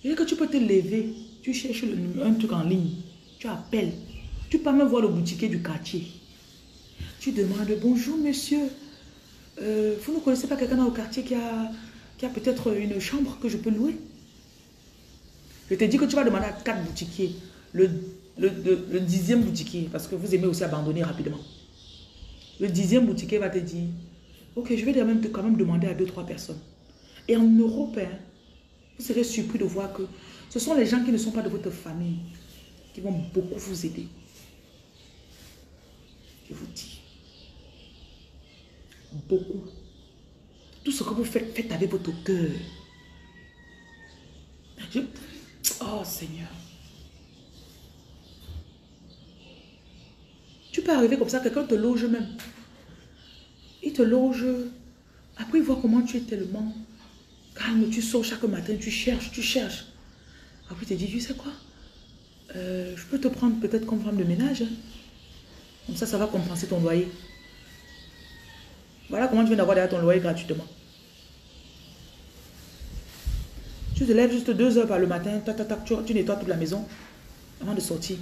Et que tu peux te lever, tu cherches un truc en ligne, tu appelles, tu peux même voir le boutiquier du quartier. Tu demandes « Bonjour monsieur, vous ne connaissez pas quelqu'un dans le quartier qui a peut-être une chambre que je peux louer ?» Je te dis que tu vas demander à 4 boutiquiers, le 10e boutiquier, parce que vous aimez aussi abandonner rapidement. Le 10e boutiquier va te dire « Ok, je vais quand même demander à 2 ou 3 personnes. » Et en Europe, hein, vous serez surpris de voir que ce sont les gens qui ne sont pas de votre famille qui vont beaucoup vous aider. Je vous dis, beaucoup. Tout ce que vous faites, faites avec votre cœur. Oh Seigneur. Tu peux arriver comme ça, quelqu'un te loge même. Il te loge. Après, il voit comment tu es tellement calme. Tu sors chaque matin, tu cherches, tu cherches. Après, il te dit, tu sais quoi? Je peux te prendre peut-être comme femme de ménage. Hein? Comme ça, ça va compenser ton loyer. Voilà comment tu viens d'avoir ton loyer gratuitement. Tu te lèves juste 2 heures par le matin, tu nettoies toute la maison avant de sortir.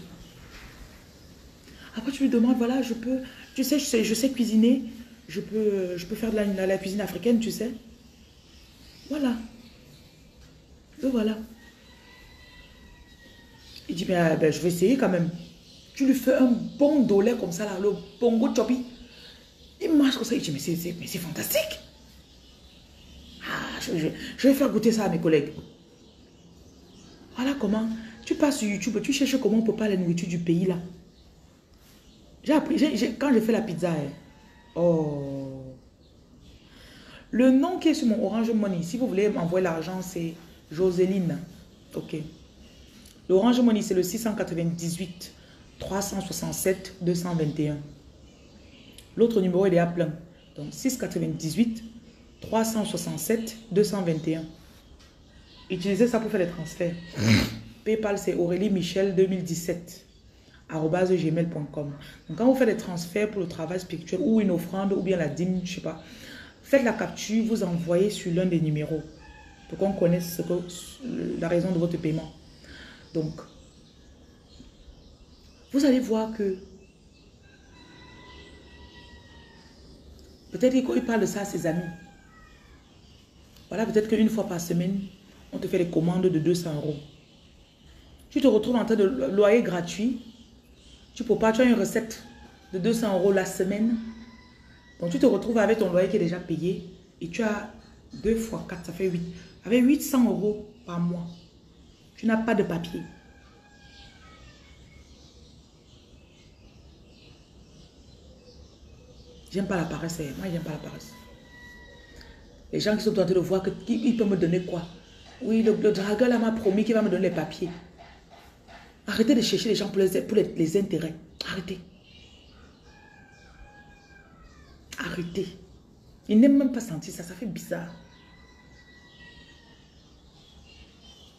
Après, tu lui demandes, voilà, je peux, tu sais, je sais cuisiner, je peux faire de la cuisine africaine, tu sais. Voilà. Et voilà. Il dit, ben, je vais essayer quand même. Tu lui fais un bon dolé comme ça, là, le bongo chopi. Il marche comme ça, il dit, mais c'est fantastique. Ah, je vais faire goûter ça à mes collègues. Voilà comment. Tu passes sur YouTube, tu cherches comment on prépare la nourriture du pays, là. J'ai appris, quand j'ai fait la pizza, oh. Le nom qui est sur mon Orange Money, si vous voulez m'envoyer l'argent, c'est Joséline. Ok. L'Orange Money, c'est le 698. 367 221. L'autre numéro, il est à plein. Donc 698 367 221. Utilisez ça pour faire les transferts. Paypal, c'est auréliemichel2017@gmail.com. Donc quand vous faites des transferts pour le travail spirituel ou une offrande ou bien la dîme, je sais pas, faites la capture, vous envoyez sur l'un des numéros pour qu'on connaisse la raison de votre paiement. Donc, vous allez voir que peut-être qu'il parle de ça à ses amis. Voilà, peut-être qu'une fois par semaine, on te fait des commandes de 200 €. Tu te retrouves en train de loyer gratuit. Tu peux pas, tu as une recette de 200 € la semaine. Donc tu te retrouves avec ton loyer qui est déjà payé et tu as 2 fois 4, ça fait 8. Avec 800 € par mois, tu n'as pas de papier. J'aime pas la paresse, moi j'aime pas la paresse. Les gens qui sont tentés de voir qu'ils peuvent me donner quoi. Oui, le dragueur là m'a promis qu'il va me donner les papiers. Arrêtez de chercher les gens pour les intérêts. Arrêtez. Arrêtez. Ils n'aiment même pas sentir ça, ça fait bizarre.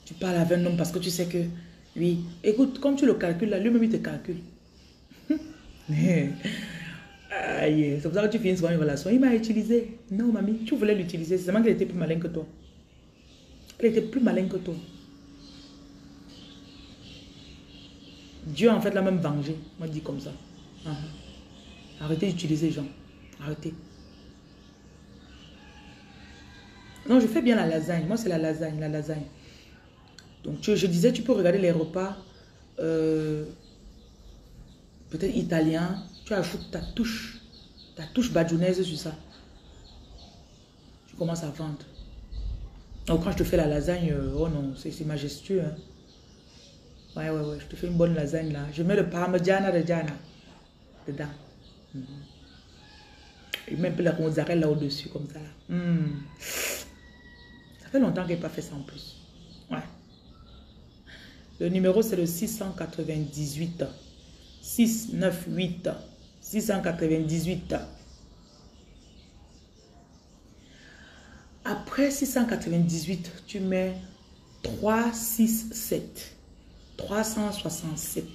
Tu parles avec un homme parce que tu sais que, oui, écoute, comme tu le calcules là, lui-même il te calcule. Ah, yeah. C'est pour ça que tu finis souvent une relation. Il m'a utilisé. Non, mamie, tu voulais l'utiliser. C'est seulement qu'elle était plus malin que toi. Elle était plus malin que toi. Dieu, en fait, l'a même vengé. Moi, je dis comme ça. Uh-huh. Arrêtez d'utiliser les gens. Arrêtez. Non, je fais bien la lasagne. Moi, c'est la lasagne. La lasagne. Donc, je disais, tu peux regarder les repas. Peut-être italien. Tu ajoutes ta touche badjounaise sur ça. Tu commences à vendre. Donc quand je te fais la lasagne, oh non, c'est majestueux. Hein? Ouais, je te fais une bonne lasagne là. Je mets le parmigiana reggiana dedans. Et même la mozzarella au-dessus, comme ça. Là. Ça fait longtemps que je n'ai pas fait ça en plus. Ouais. Le numéro, c'est le 698. 698 698 ans. Après 698, tu mets 367. 367.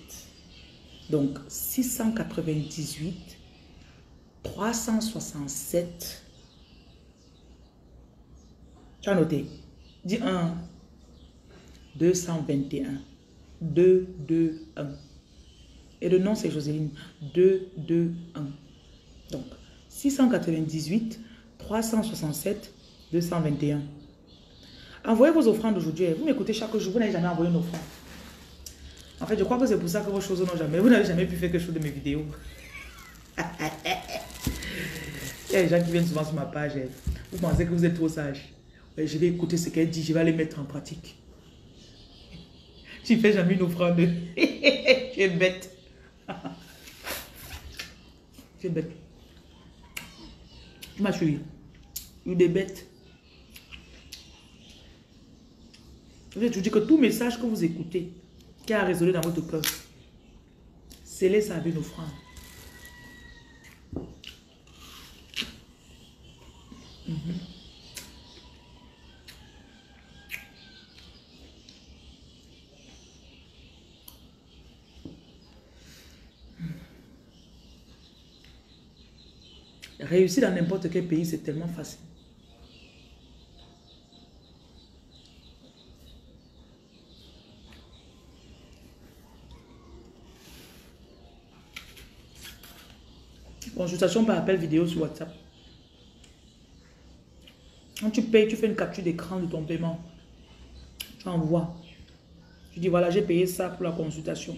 Donc 698, 367. Tu as noté. Dis 1, 221, 2, 2, 1. Et le nom, c'est Joséline. 2, 2, 1. Donc 698, 367, 221. Envoyez vos offrandes aujourd'hui. Vous m'écoutez chaque jour, vous n'avez jamais envoyé une offrande. En fait, je crois que c'est pour ça que vos choses n'ont jamais. Vous n'avez jamais pu faire quelque chose de mes vidéos. Il y a des gens qui viennent souvent sur ma page. Vous pensez que vous êtes trop sage. Je vais écouter ce qu'elle dit, je vais aller mettre en pratique. Tu ne fais jamais une offrande. Tu es bête. Tu es bête. Tu m'as suivi. Tu es bête. Je vous dis que tout message que vous écoutez, qui a résonné dans votre cœur, scellez ça avec une offrande. Réussir dans n'importe quel pays, c'est tellement facile. Consultation par appel vidéo sur WhatsApp. Quand tu payes, tu fais une capture d'écran de ton paiement. Tu envoies. Tu dis voilà, j'ai payé ça pour la consultation.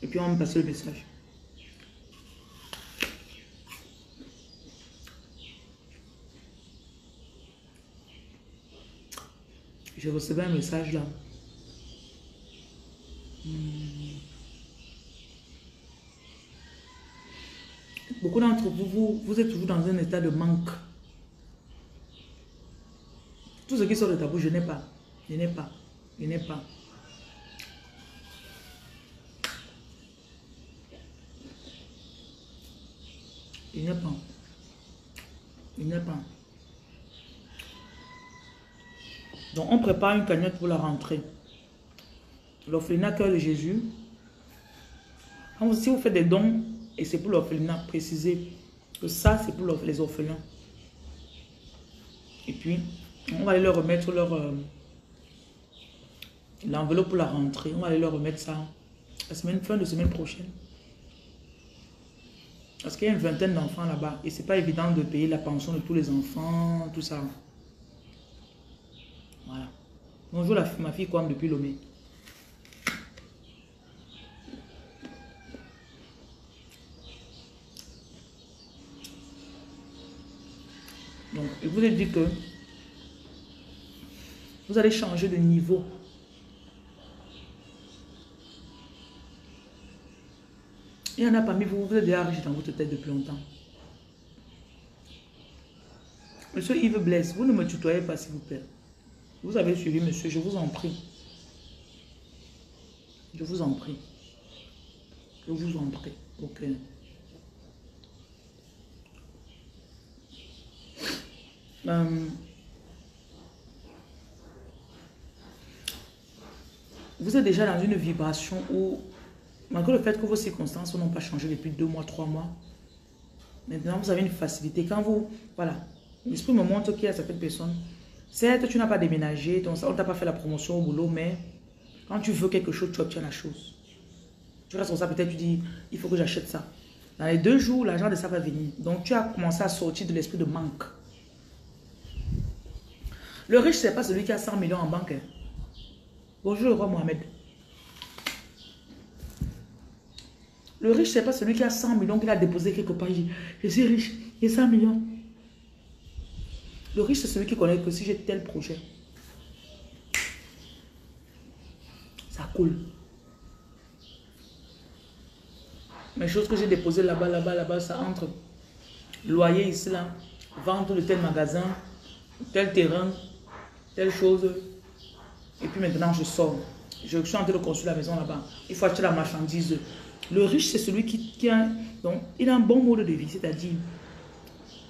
Et puis on me passe le message. J'ai reçu un message là. Beaucoup d'entre vous, vous êtes toujours dans un état de manque. Tout ce qui sort de ta bouche, je n'ai pas. Je n'ai pas. Je n'ai pas. Je n'ai pas. Je n'ai pas. Donc on prépare une cagnotte pour la rentrée. L'orphelinat Cœur de Jésus. Si vous faites des dons, et c'est pour l'orphelinat, précisez que ça c'est pour les orphelins. Et puis, on va aller leur remettre leur l'enveloppe pour la rentrée. On va aller leur remettre ça la semaine, fin de semaine prochaine. Parce qu'il y a une vingtaine d'enfants là-bas. Et c'est pas évident de payer la pension de tous les enfants, tout ça. Voilà. Bonjour ma fille Kwame depuis Lomé. Donc, je vous ai dit que vous allez changer de niveau. Il y en a parmi vous, vous êtes déjà riche dans votre tête depuis longtemps. Monsieur Yves Blaise, vous ne me tutoyez pas s'il vous plaît. Vous avez suivi, monsieur, je vous en prie. Je vous en prie. Je vous en prie. Ok. Vous êtes déjà dans une vibration où, malgré le fait que vos circonstances n'ont pas changé depuis 2 mois, 3 mois, maintenant vous avez une facilité. Quand vous, voilà, l'esprit me montre qu'il y a certaines personnes. Certes, tu n'as pas déménagé, donc on ne t'a pas fait la promotion au boulot, mais quand tu veux quelque chose, tu obtiens la chose. Tu restes comme ça, peut-être tu dis, il faut que j'achète ça. Dans les 2 jours, l'argent de ça va venir. Donc tu as commencé à sortir de l'esprit de manque. Le riche, ce n'est pas celui qui a 100 millions en banque. Hein. Bonjour le roi Mohamed. Le riche, ce n'est pas celui qui a 100 millions, qu'il a déposé quelque part. Il dit, je suis riche, j'ai 100 millions. Le riche, c'est celui qui connaît que si j'ai tel projet, ça coule. Mes choses que j'ai déposées là-bas, là-bas, là-bas, ça entre. Loyer ici, là, vente de tel magasin, tel terrain, telle chose. Et puis maintenant, je sors. Je suis en train de construire la maison là-bas. Il faut acheter la marchandise. Le riche, c'est celui qui a... Donc, il a un bon mode de vie. C'est-à-dire,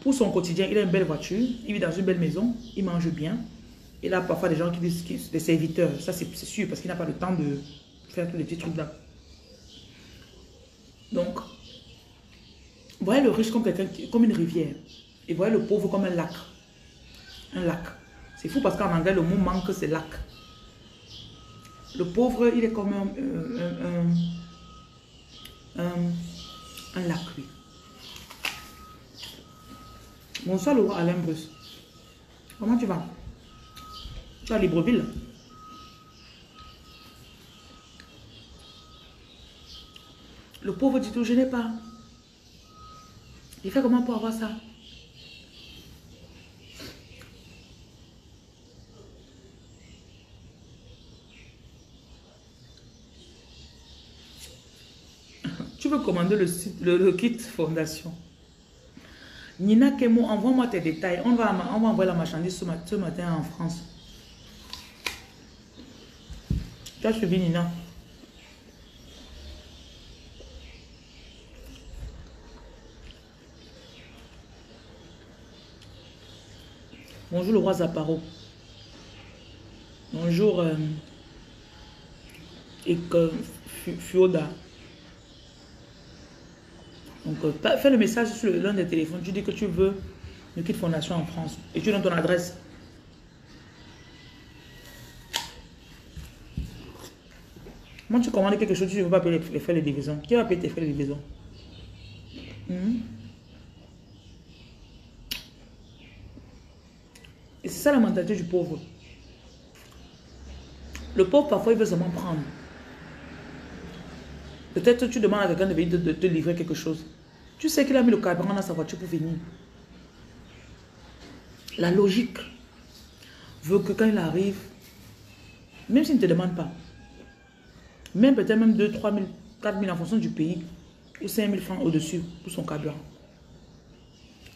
pour son quotidien, il a une belle voiture, il vit dans une belle maison, il mange bien. Il a parfois des gens qui disent des serviteurs. Ça, c'est sûr, parce qu'il n'a pas le temps de faire tous les petits trucs là. Donc, voyez le riche comme quelqu'un, comme une rivière. Et voyez le pauvre comme un lac. Un lac. C'est fou parce qu'en anglais, le mot manque, c'est lac. Le pauvre, il est comme un lac, oui. Bonsoir, le roi Alain Bruce. Comment tu vas? Tu es à Libreville? Le pauvre dit tout, je n'ai pas. Il fait comment pour avoir ça? Tu veux commander le kit fondation. Nina Kemo, envoie-moi tes détails. On va envoyer la marchandise ce matin en France. Tu as suivi Nina? Bonjour le roi Zaparo. Bonjour Fioda. Donc, fais le message sur l'un des téléphones. Tu dis que tu veux le kit fondation en France. Et tu donnes ton adresse. Quand tu commandes quelque chose, tu ne veux pas payer les frais de livraison. Qui va payer tes frais de livraison? Et c'est ça la mentalité du pauvre. Le pauvre, parfois, il veut seulement prendre. Peut-être que tu demandes à quelqu'un de venir te livrer quelque chose. Tu sais qu'il a mis le carburant dans sa voiture pour venir. La logique veut que quand il arrive, même s'il ne te demande pas, même peut-être même 2, 3 000, 4 000 en fonction du pays, ou 5 000 francs au-dessus pour son carburant.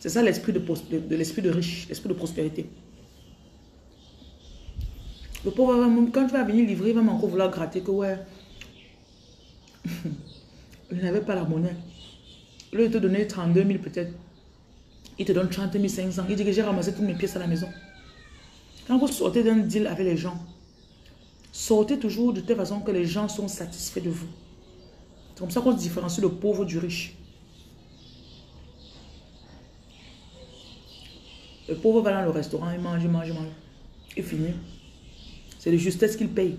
C'est ça l'esprit de riche, l'esprit de prospérité. Le pauvre, quand tu vas venir livrer, il va encore vouloir gratter que ouais. Il n'avait pas la monnaie. Lui, il te donnait 32 000 peut-être. Il te donne 30 500. Il dit que j'ai ramassé toutes mes pièces à la maison. Quand vous sortez d'un deal avec les gens, sortez toujours de telle façon que les gens sont satisfaits de vous. C'est comme ça qu'on différencie le pauvre du riche. Le pauvre va dans le restaurant, il mange, il mange, il mange. Il finit. C'est de justesse qu'il paye.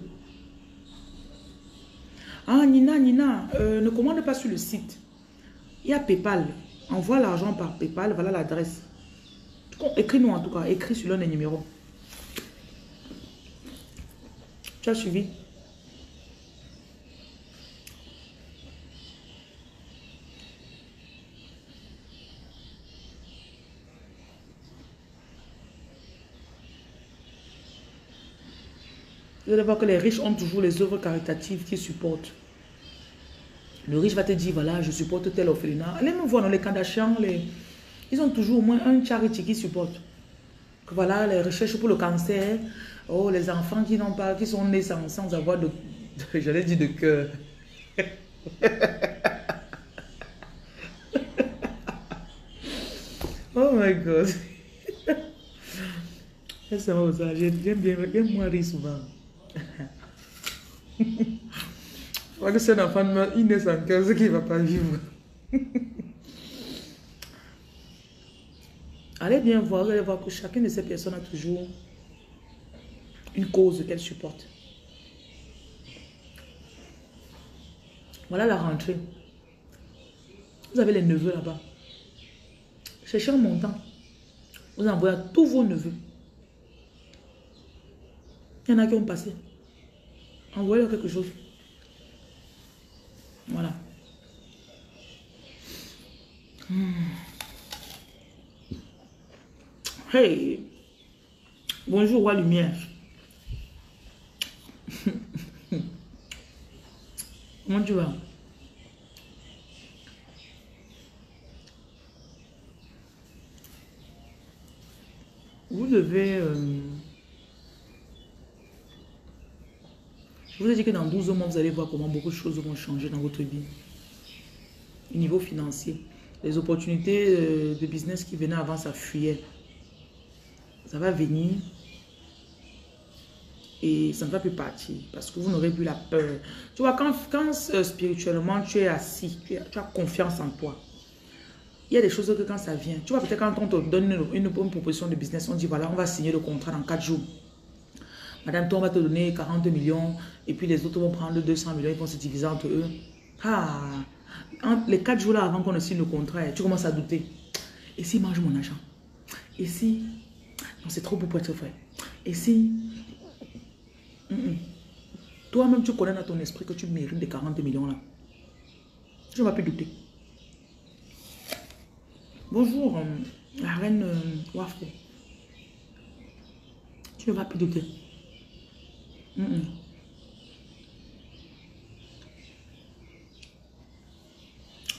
Ah, Nina, ne commande pas sur le site. Il y a Paypal. Envoie l'argent par Paypal, voilà l'adresse. Écris-nous en tout cas, écris sur l'un des numéros. Tu as suivi? Vous allez voir que les riches ont toujours les œuvres caritatives qu'ils supportent. Le riche va te dire, voilà, je supporte tel orphelinat. Allez me voir dans les Kardashians, ils ont toujours au moins un charity qu'ils supportent. Que voilà, les recherches pour le cancer, oh, les enfants qui n'ont pas, qui sont nés sans avoir de j'allais dire de cœur. Oh my God. Laisse-moi ça, j'aime moins rire souvent. Je crois que c'est un enfant de mort, il naît sans cœur, ce qu'il ne va pas vivre. Allez bien voir, vous allez voir que chacune de ces personnes a toujours une cause qu'elle supporte. Voilà la rentrée. Vous avez les neveux là-bas. Cherchez un montant. Vous envoyez à tous vos neveux. Il y en a qui ont passé. Envoyez-leur quelque chose. Voilà. Hey! Bonjour, roi lumière. Comment tu vas? Vous devez... Je vous ai dit que dans 12 mois, vous allez voir comment beaucoup de choses vont changer dans votre vie. Au niveau financier, les opportunités de business qui venaient avant, ça fuyait. Ça va venir et ça ne va plus partir parce que vous n'aurez plus la peur. Tu vois, quand spirituellement, tu es assis, tu as confiance en toi. Il y a des choses que quand ça vient, tu vois, peut-être quand on te donne une proposition de business, on dit voilà, on va signer le contrat dans 4 jours. Madame, toi, on va te donner 40 millions et puis les autres vont prendre 200 millions, ils vont se diviser entre eux. Ah, les 4 jours là avant qu'on ne signe le contrat, tu commences à douter. Et s'il mange mon argent? Et si? Non, c'est trop beau pour être vrai. Et si? Toi-même, tu connais dans ton esprit que tu mérites des 40 millions là. Tu ne vas plus douter. Bonjour, la reine Wafre. Tu ne vas plus douter.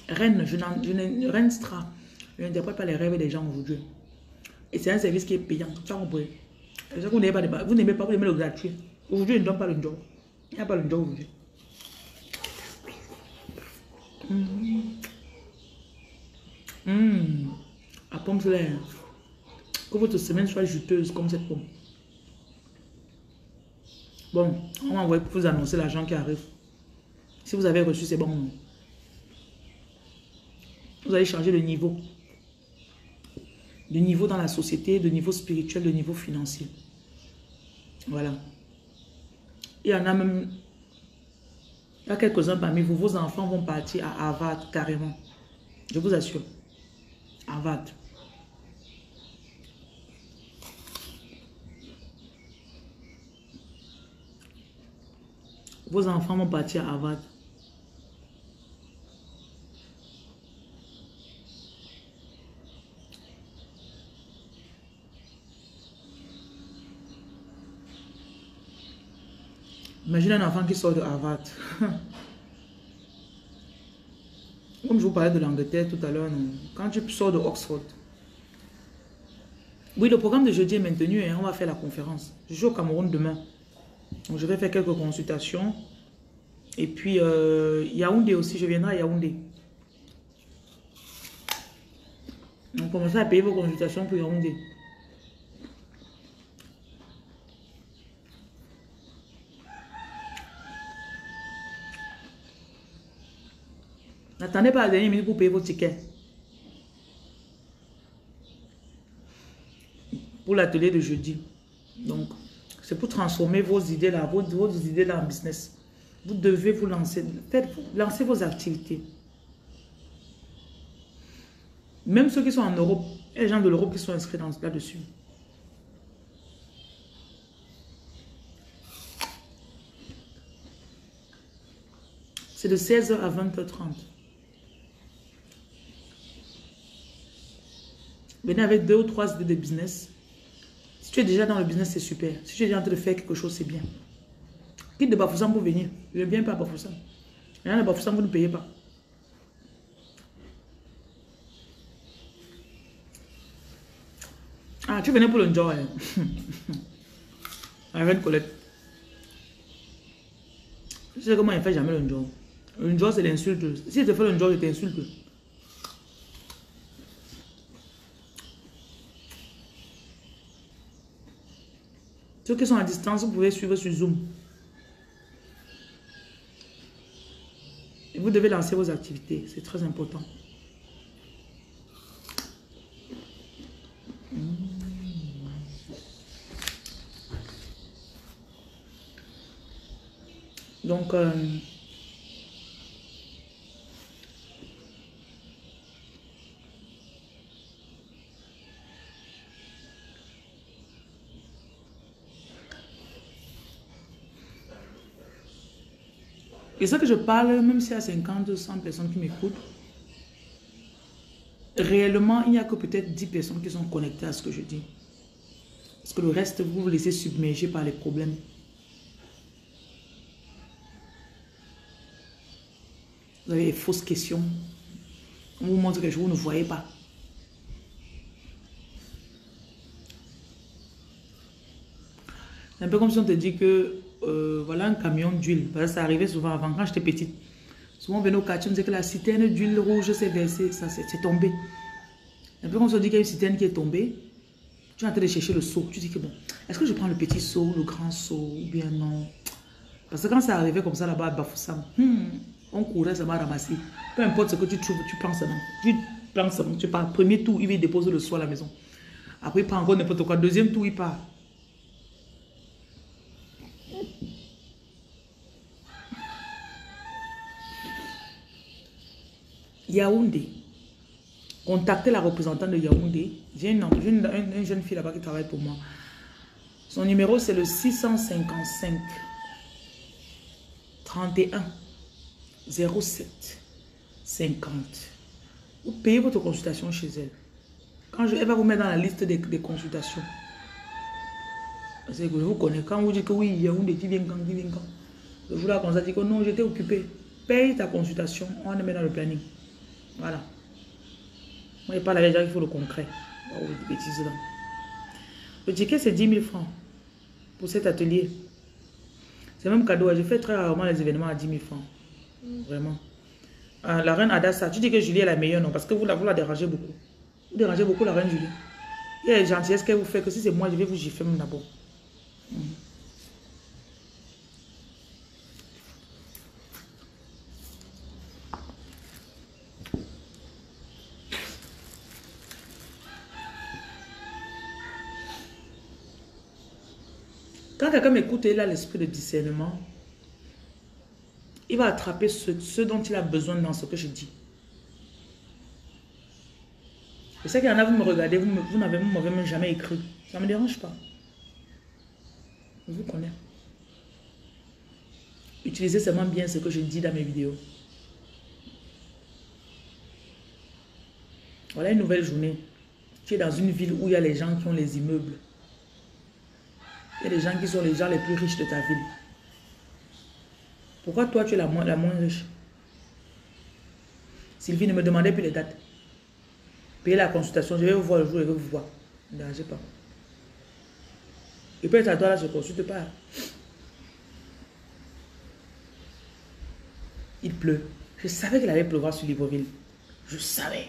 Reine, Reine Stra, je n'interprète pas les rêves des gens aujourd'hui. Et c'est un service qui est payant. Ça, vous pouvez. Vous n'aimez pas, vous aimez le gratuit. Aujourd'hui, je ne donne pas le job. Il n'y a pas le job aujourd'hui. La pomme solaire. Que votre semaine soit juteuse comme cette pomme. Bon, on va envoyer pour vous annoncer l'argent qui arrive. Si vous avez reçu, c'est bon. Vous allez changer de niveau. De niveau dans la société, de niveau spirituel, de niveau financier. Voilà. Il y en a même... Il y a quelques-uns parmi vous. Vos enfants vont partir à Harvard carrément. Je vous assure. Harvard. Vos enfants vont partir à Harvard. Imagine un enfant qui sort de Harvard. Comme je vous parlais de l'Angleterre tout à l'heure, quand tu sors de Oxford. Oui, le programme de jeudi est maintenu et on va faire la conférence. Je suis au Cameroun demain. Donc, je vais faire quelques consultations. Et puis, Yaoundé aussi, je viendrai à Yaoundé. Donc, commencez à payer vos consultations pour Yaoundé. N'attendez pas la dernière minute pour payer vos tickets. Pour l'atelier de jeudi. Donc... C'est pour transformer vos idées là, vos idées là en business. Vous devez vous lancer, lancer vos activités. Même ceux qui sont en Europe, les gens de l'Europe qui sont inscrits là-dessus. C'est de 16h à 20h30. Venez avec 2 ou 3 idées de business. Si tu es déjà dans le business, c'est super. Si tu es déjà en train de faire quelque chose, c'est bien. Quitte de Bafoussam pour venir. Je ne viens pas à Bafoussam. Les gens de Bafoussam, vous ne payez pas. Ah, tu venais pour le job. Arrête, Colette. Tu sais comment il ne fait jamais le job. Le job, c'est l'insulte. Si je te fais le job, je t'insulte. Ceux qui sont à distance, vous pouvez suivre sur Zoom. Et vous devez lancer vos activités. C'est très important. Donc, et ce que je parle, même s'il y a 50, 100 personnes qui m'écoutent, réellement, il n'y a que peut-être 10 personnes qui sont connectées à ce que je dis. Parce que le reste, vous vous laissez submerger par les problèmes. Vous avez des fausses questions. On vous montre quelque chose que vous ne voyez pas. C'est un peu comme si on te dit que voilà un camion d'huile. Ça arrivait souvent avant, quand j'étais petite. Souvent on venait au quartier, on disait que la citerne d'huile rouge s'est versée, ça s'est tombé. Un peu comme on se dit qu'il y a une citerne qui est tombée, tu es en train de chercher le seau. Tu dis que bon, est-ce que je prends le petit seau, le grand seau, ou bien non? Parce que quand ça arrivait comme ça là-bas à Bafoussam, on courait, ça m'a ramassé. Peu importe ce que tu trouves, tu prends ça. Tu prends ça, tu pars. Premier tour, il va déposer le seau à la maison. Après, il prend encore n'importe quoi. Deuxième tour, il part. Yaoundé. Contactez la représentante de Yaoundé. J'ai une jeune fille là-bas qui travaille pour moi. Son numéro, c'est le 655 31 07 50. Vous payez votre consultation chez elle. Quand elle va vous mettre dans la liste des consultations. C'est que je vous connais. Quand vous dites que oui, Yaoundé, qui vient quand. Le jour là, quand ça dit que non, j'étais occupée. Paye ta consultation, on le met dans le planning. Voilà. Moi, je parle avec les gens, il faut le concret. Oh, des bêtises là. Le ticket, c'est 10 000 francs pour cet atelier. C'est même cadeau. Je fais très rarement les événements à 10 000 francs. Vraiment. La reine Adassa, tu dis que Julie est la meilleure, non? Parce que vous la dérangez beaucoup. Vous dérangez beaucoup la reine Julie. Il y a les gentillesses qu'elle vous fait, que si c'est moi, je vais vous gifler même d'abord. Quand quelqu'un m'écoute et il a l'esprit de discernement, il va attraper ce dont il a besoin dans ce que je dis. Je sais qu'il y en a, vous me regardez, vous n'avez même jamais écrit. Ça ne me dérange pas. Je vous connais. Utilisez seulement bien ce que je dis dans mes vidéos. Voilà une nouvelle journée. Tu es dans une ville où il y a les gens qui ont les immeubles. Il y a des gens qui sont les gens les plus riches de ta ville. Pourquoi toi, tu es la moins riche? Sylvie, ne me demandez plus les dates. Payez la consultation, je vais vous voir le jour et je vais vous voir. Ne me dérangez pas. Et peut-être à toi, là, je ne consulte pas. Il pleut. Je savais qu'il allait pleuvoir sur Libreville. Je savais.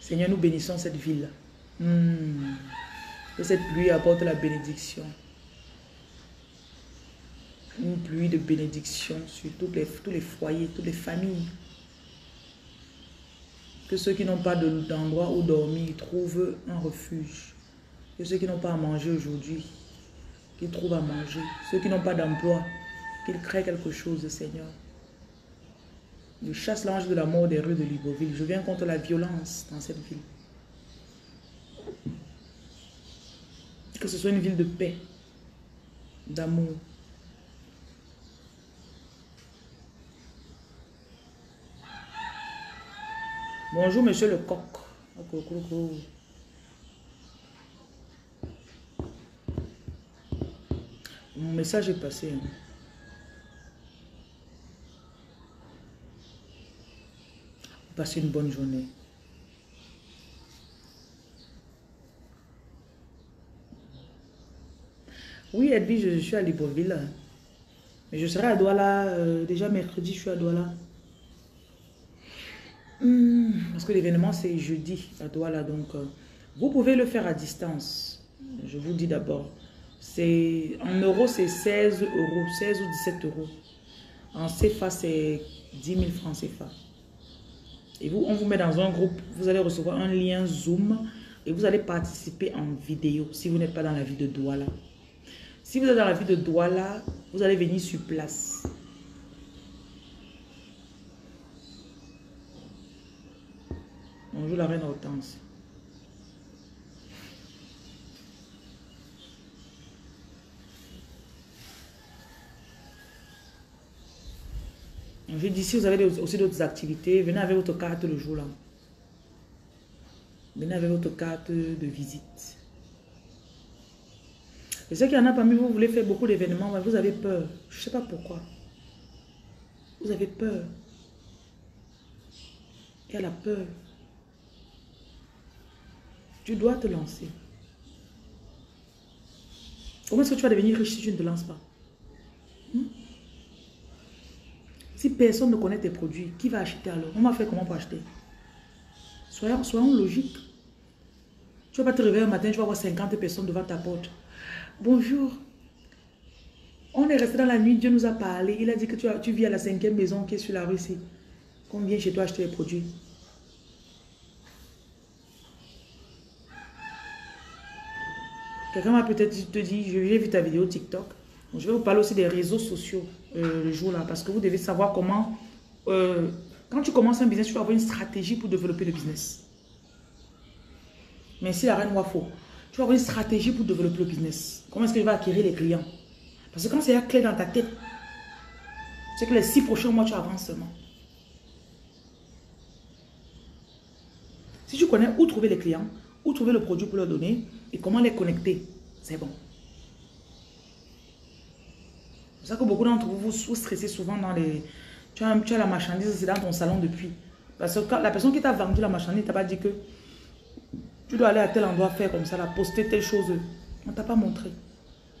Seigneur, nous bénissons cette ville-là. Que cette pluie apporte la bénédiction. Une pluie de bénédiction sur tous les foyers, toutes les familles. Que ceux qui n'ont pas d'endroit où dormir trouvent un refuge. Que ceux qui n'ont pas à manger aujourd'hui, qu'ils trouvent à manger. Ceux qui n'ont pas d'emploi, qu'ils créent quelque chose, Seigneur. Je chasse l'ange de la mort des rues de Libreville. Je viens contre la violence dans cette ville. Que ce soit une ville de paix, d'amour. Bonjour, monsieur le coq. Mon message est passé. Passez une bonne journée. Oui, Edwige, je suis à Libreville. Mais je serai à Douala. Déjà mercredi, je suis à Douala. Parce que l'événement, c'est jeudi à Douala. Donc, vous pouvez le faire à distance. Je vous dis d'abord. En euros, c'est 16 euros. 16 ou 17 euros. En CFA, c'est 10 000 francs CFA. Et vous, on vous met dans un groupe. Vous allez recevoir un lien Zoom. Et vous allez participer en vidéo si vous n'êtes pas dans la ville de Douala. Si vous êtes dans la ville de Douala, vous allez venir sur place. Bonjour la reine Hortense. Je dis, si vous avez aussi d'autres activités, venez avec votre carte le jour-là. Venez avec votre carte de visite. Je sais qu'il y en a parmi vous, vous voulez faire beaucoup d'événements, mais vous avez peur. Je ne sais pas pourquoi. Vous avez peur. Il y a la peur. Tu dois te lancer. Comment est-ce que tu vas devenir riche si tu ne te lances pas? Si personne ne connaît tes produits, qui va acheter alors? On va faire comment pour acheter? Soyons logiques. Tu ne vas pas te réveiller un matin, tu vas avoir 50 personnes devant ta porte. Bonjour. On est resté dans la nuit, Dieu nous a parlé. Il a dit que tu vis à la 5e maison qui est sur la rue ici. Qu'on vient chez toi acheter les produits. Quelqu'un va peut-être te dire, j'ai vu ta vidéo TikTok. Donc, je vais vous parler aussi des réseaux sociaux le jour-là. Parce que vous devez savoir comment... quand tu commences un business, tu vas avoir une stratégie pour développer le business. Mais si la reine Wafo, tu vas avoir une stratégie pour développer le business. Comment est-ce que je vais acquérir les clients? Parce que quand c'est clair dans ta tête, c'est que les 6 prochains mois, tu avances seulement. Si tu connais où trouver les clients, où trouver le produit pour leur donner et comment les connecter, c'est bon. C'est pour ça que beaucoup d'entre vous vous stressez souvent dans les... Tu as la marchandise, c'est dans ton salon depuis. Parce que la personne qui t'a vendu la marchandise, ne t'a pas dit que tu dois aller à tel endroit faire comme ça, la poster telle chose. On ne t'a pas montré.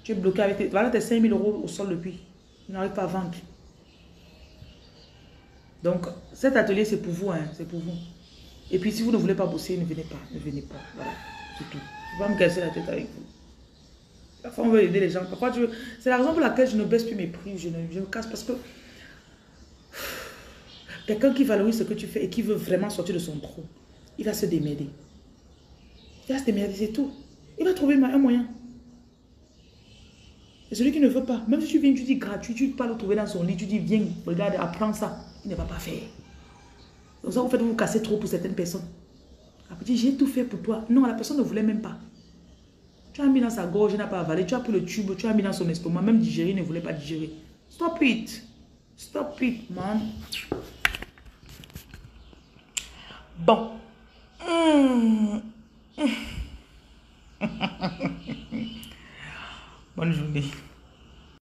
Tu es bloqué avec tes... Voilà tes 5 000 € au sol depuis. Tu n'arrives pas à vendre. Donc, cet atelier, c'est pour vous. Hein, c'est pour vous. Et puis, si vous ne voulez pas bosser, ne venez pas. Ne venez pas. Voilà. C'est tout. Je ne vais pas me casser la tête avec vous. Parfois, on veut aider les gens. Parfois, c'est la raison pour laquelle je ne baisse plus mes prix. Je me casse parce que... Quelqu'un qui valorise ce que tu fais et qui veut vraiment sortir de son trou, il va se démerder. Il va se démerder, c'est tout. Il va trouver un moyen. Et celui qui ne veut pas, même si tu viens, tu dis gratuit, tu ne peux pas le trouver dans son lit, tu dis viens, regarde, apprends ça, il ne va pas faire. Donc ça, vous faites vous casser trop pour certaines personnes. Après, tu dis j'ai tout fait pour toi. Non, la personne ne voulait même pas. Tu as mis dans sa gorge, il n'a pas avalé, tu as pris le tube, tu as mis dans son estomac, même digérer, il ne voulait pas digérer. Stop it. Stop it, man. Bon.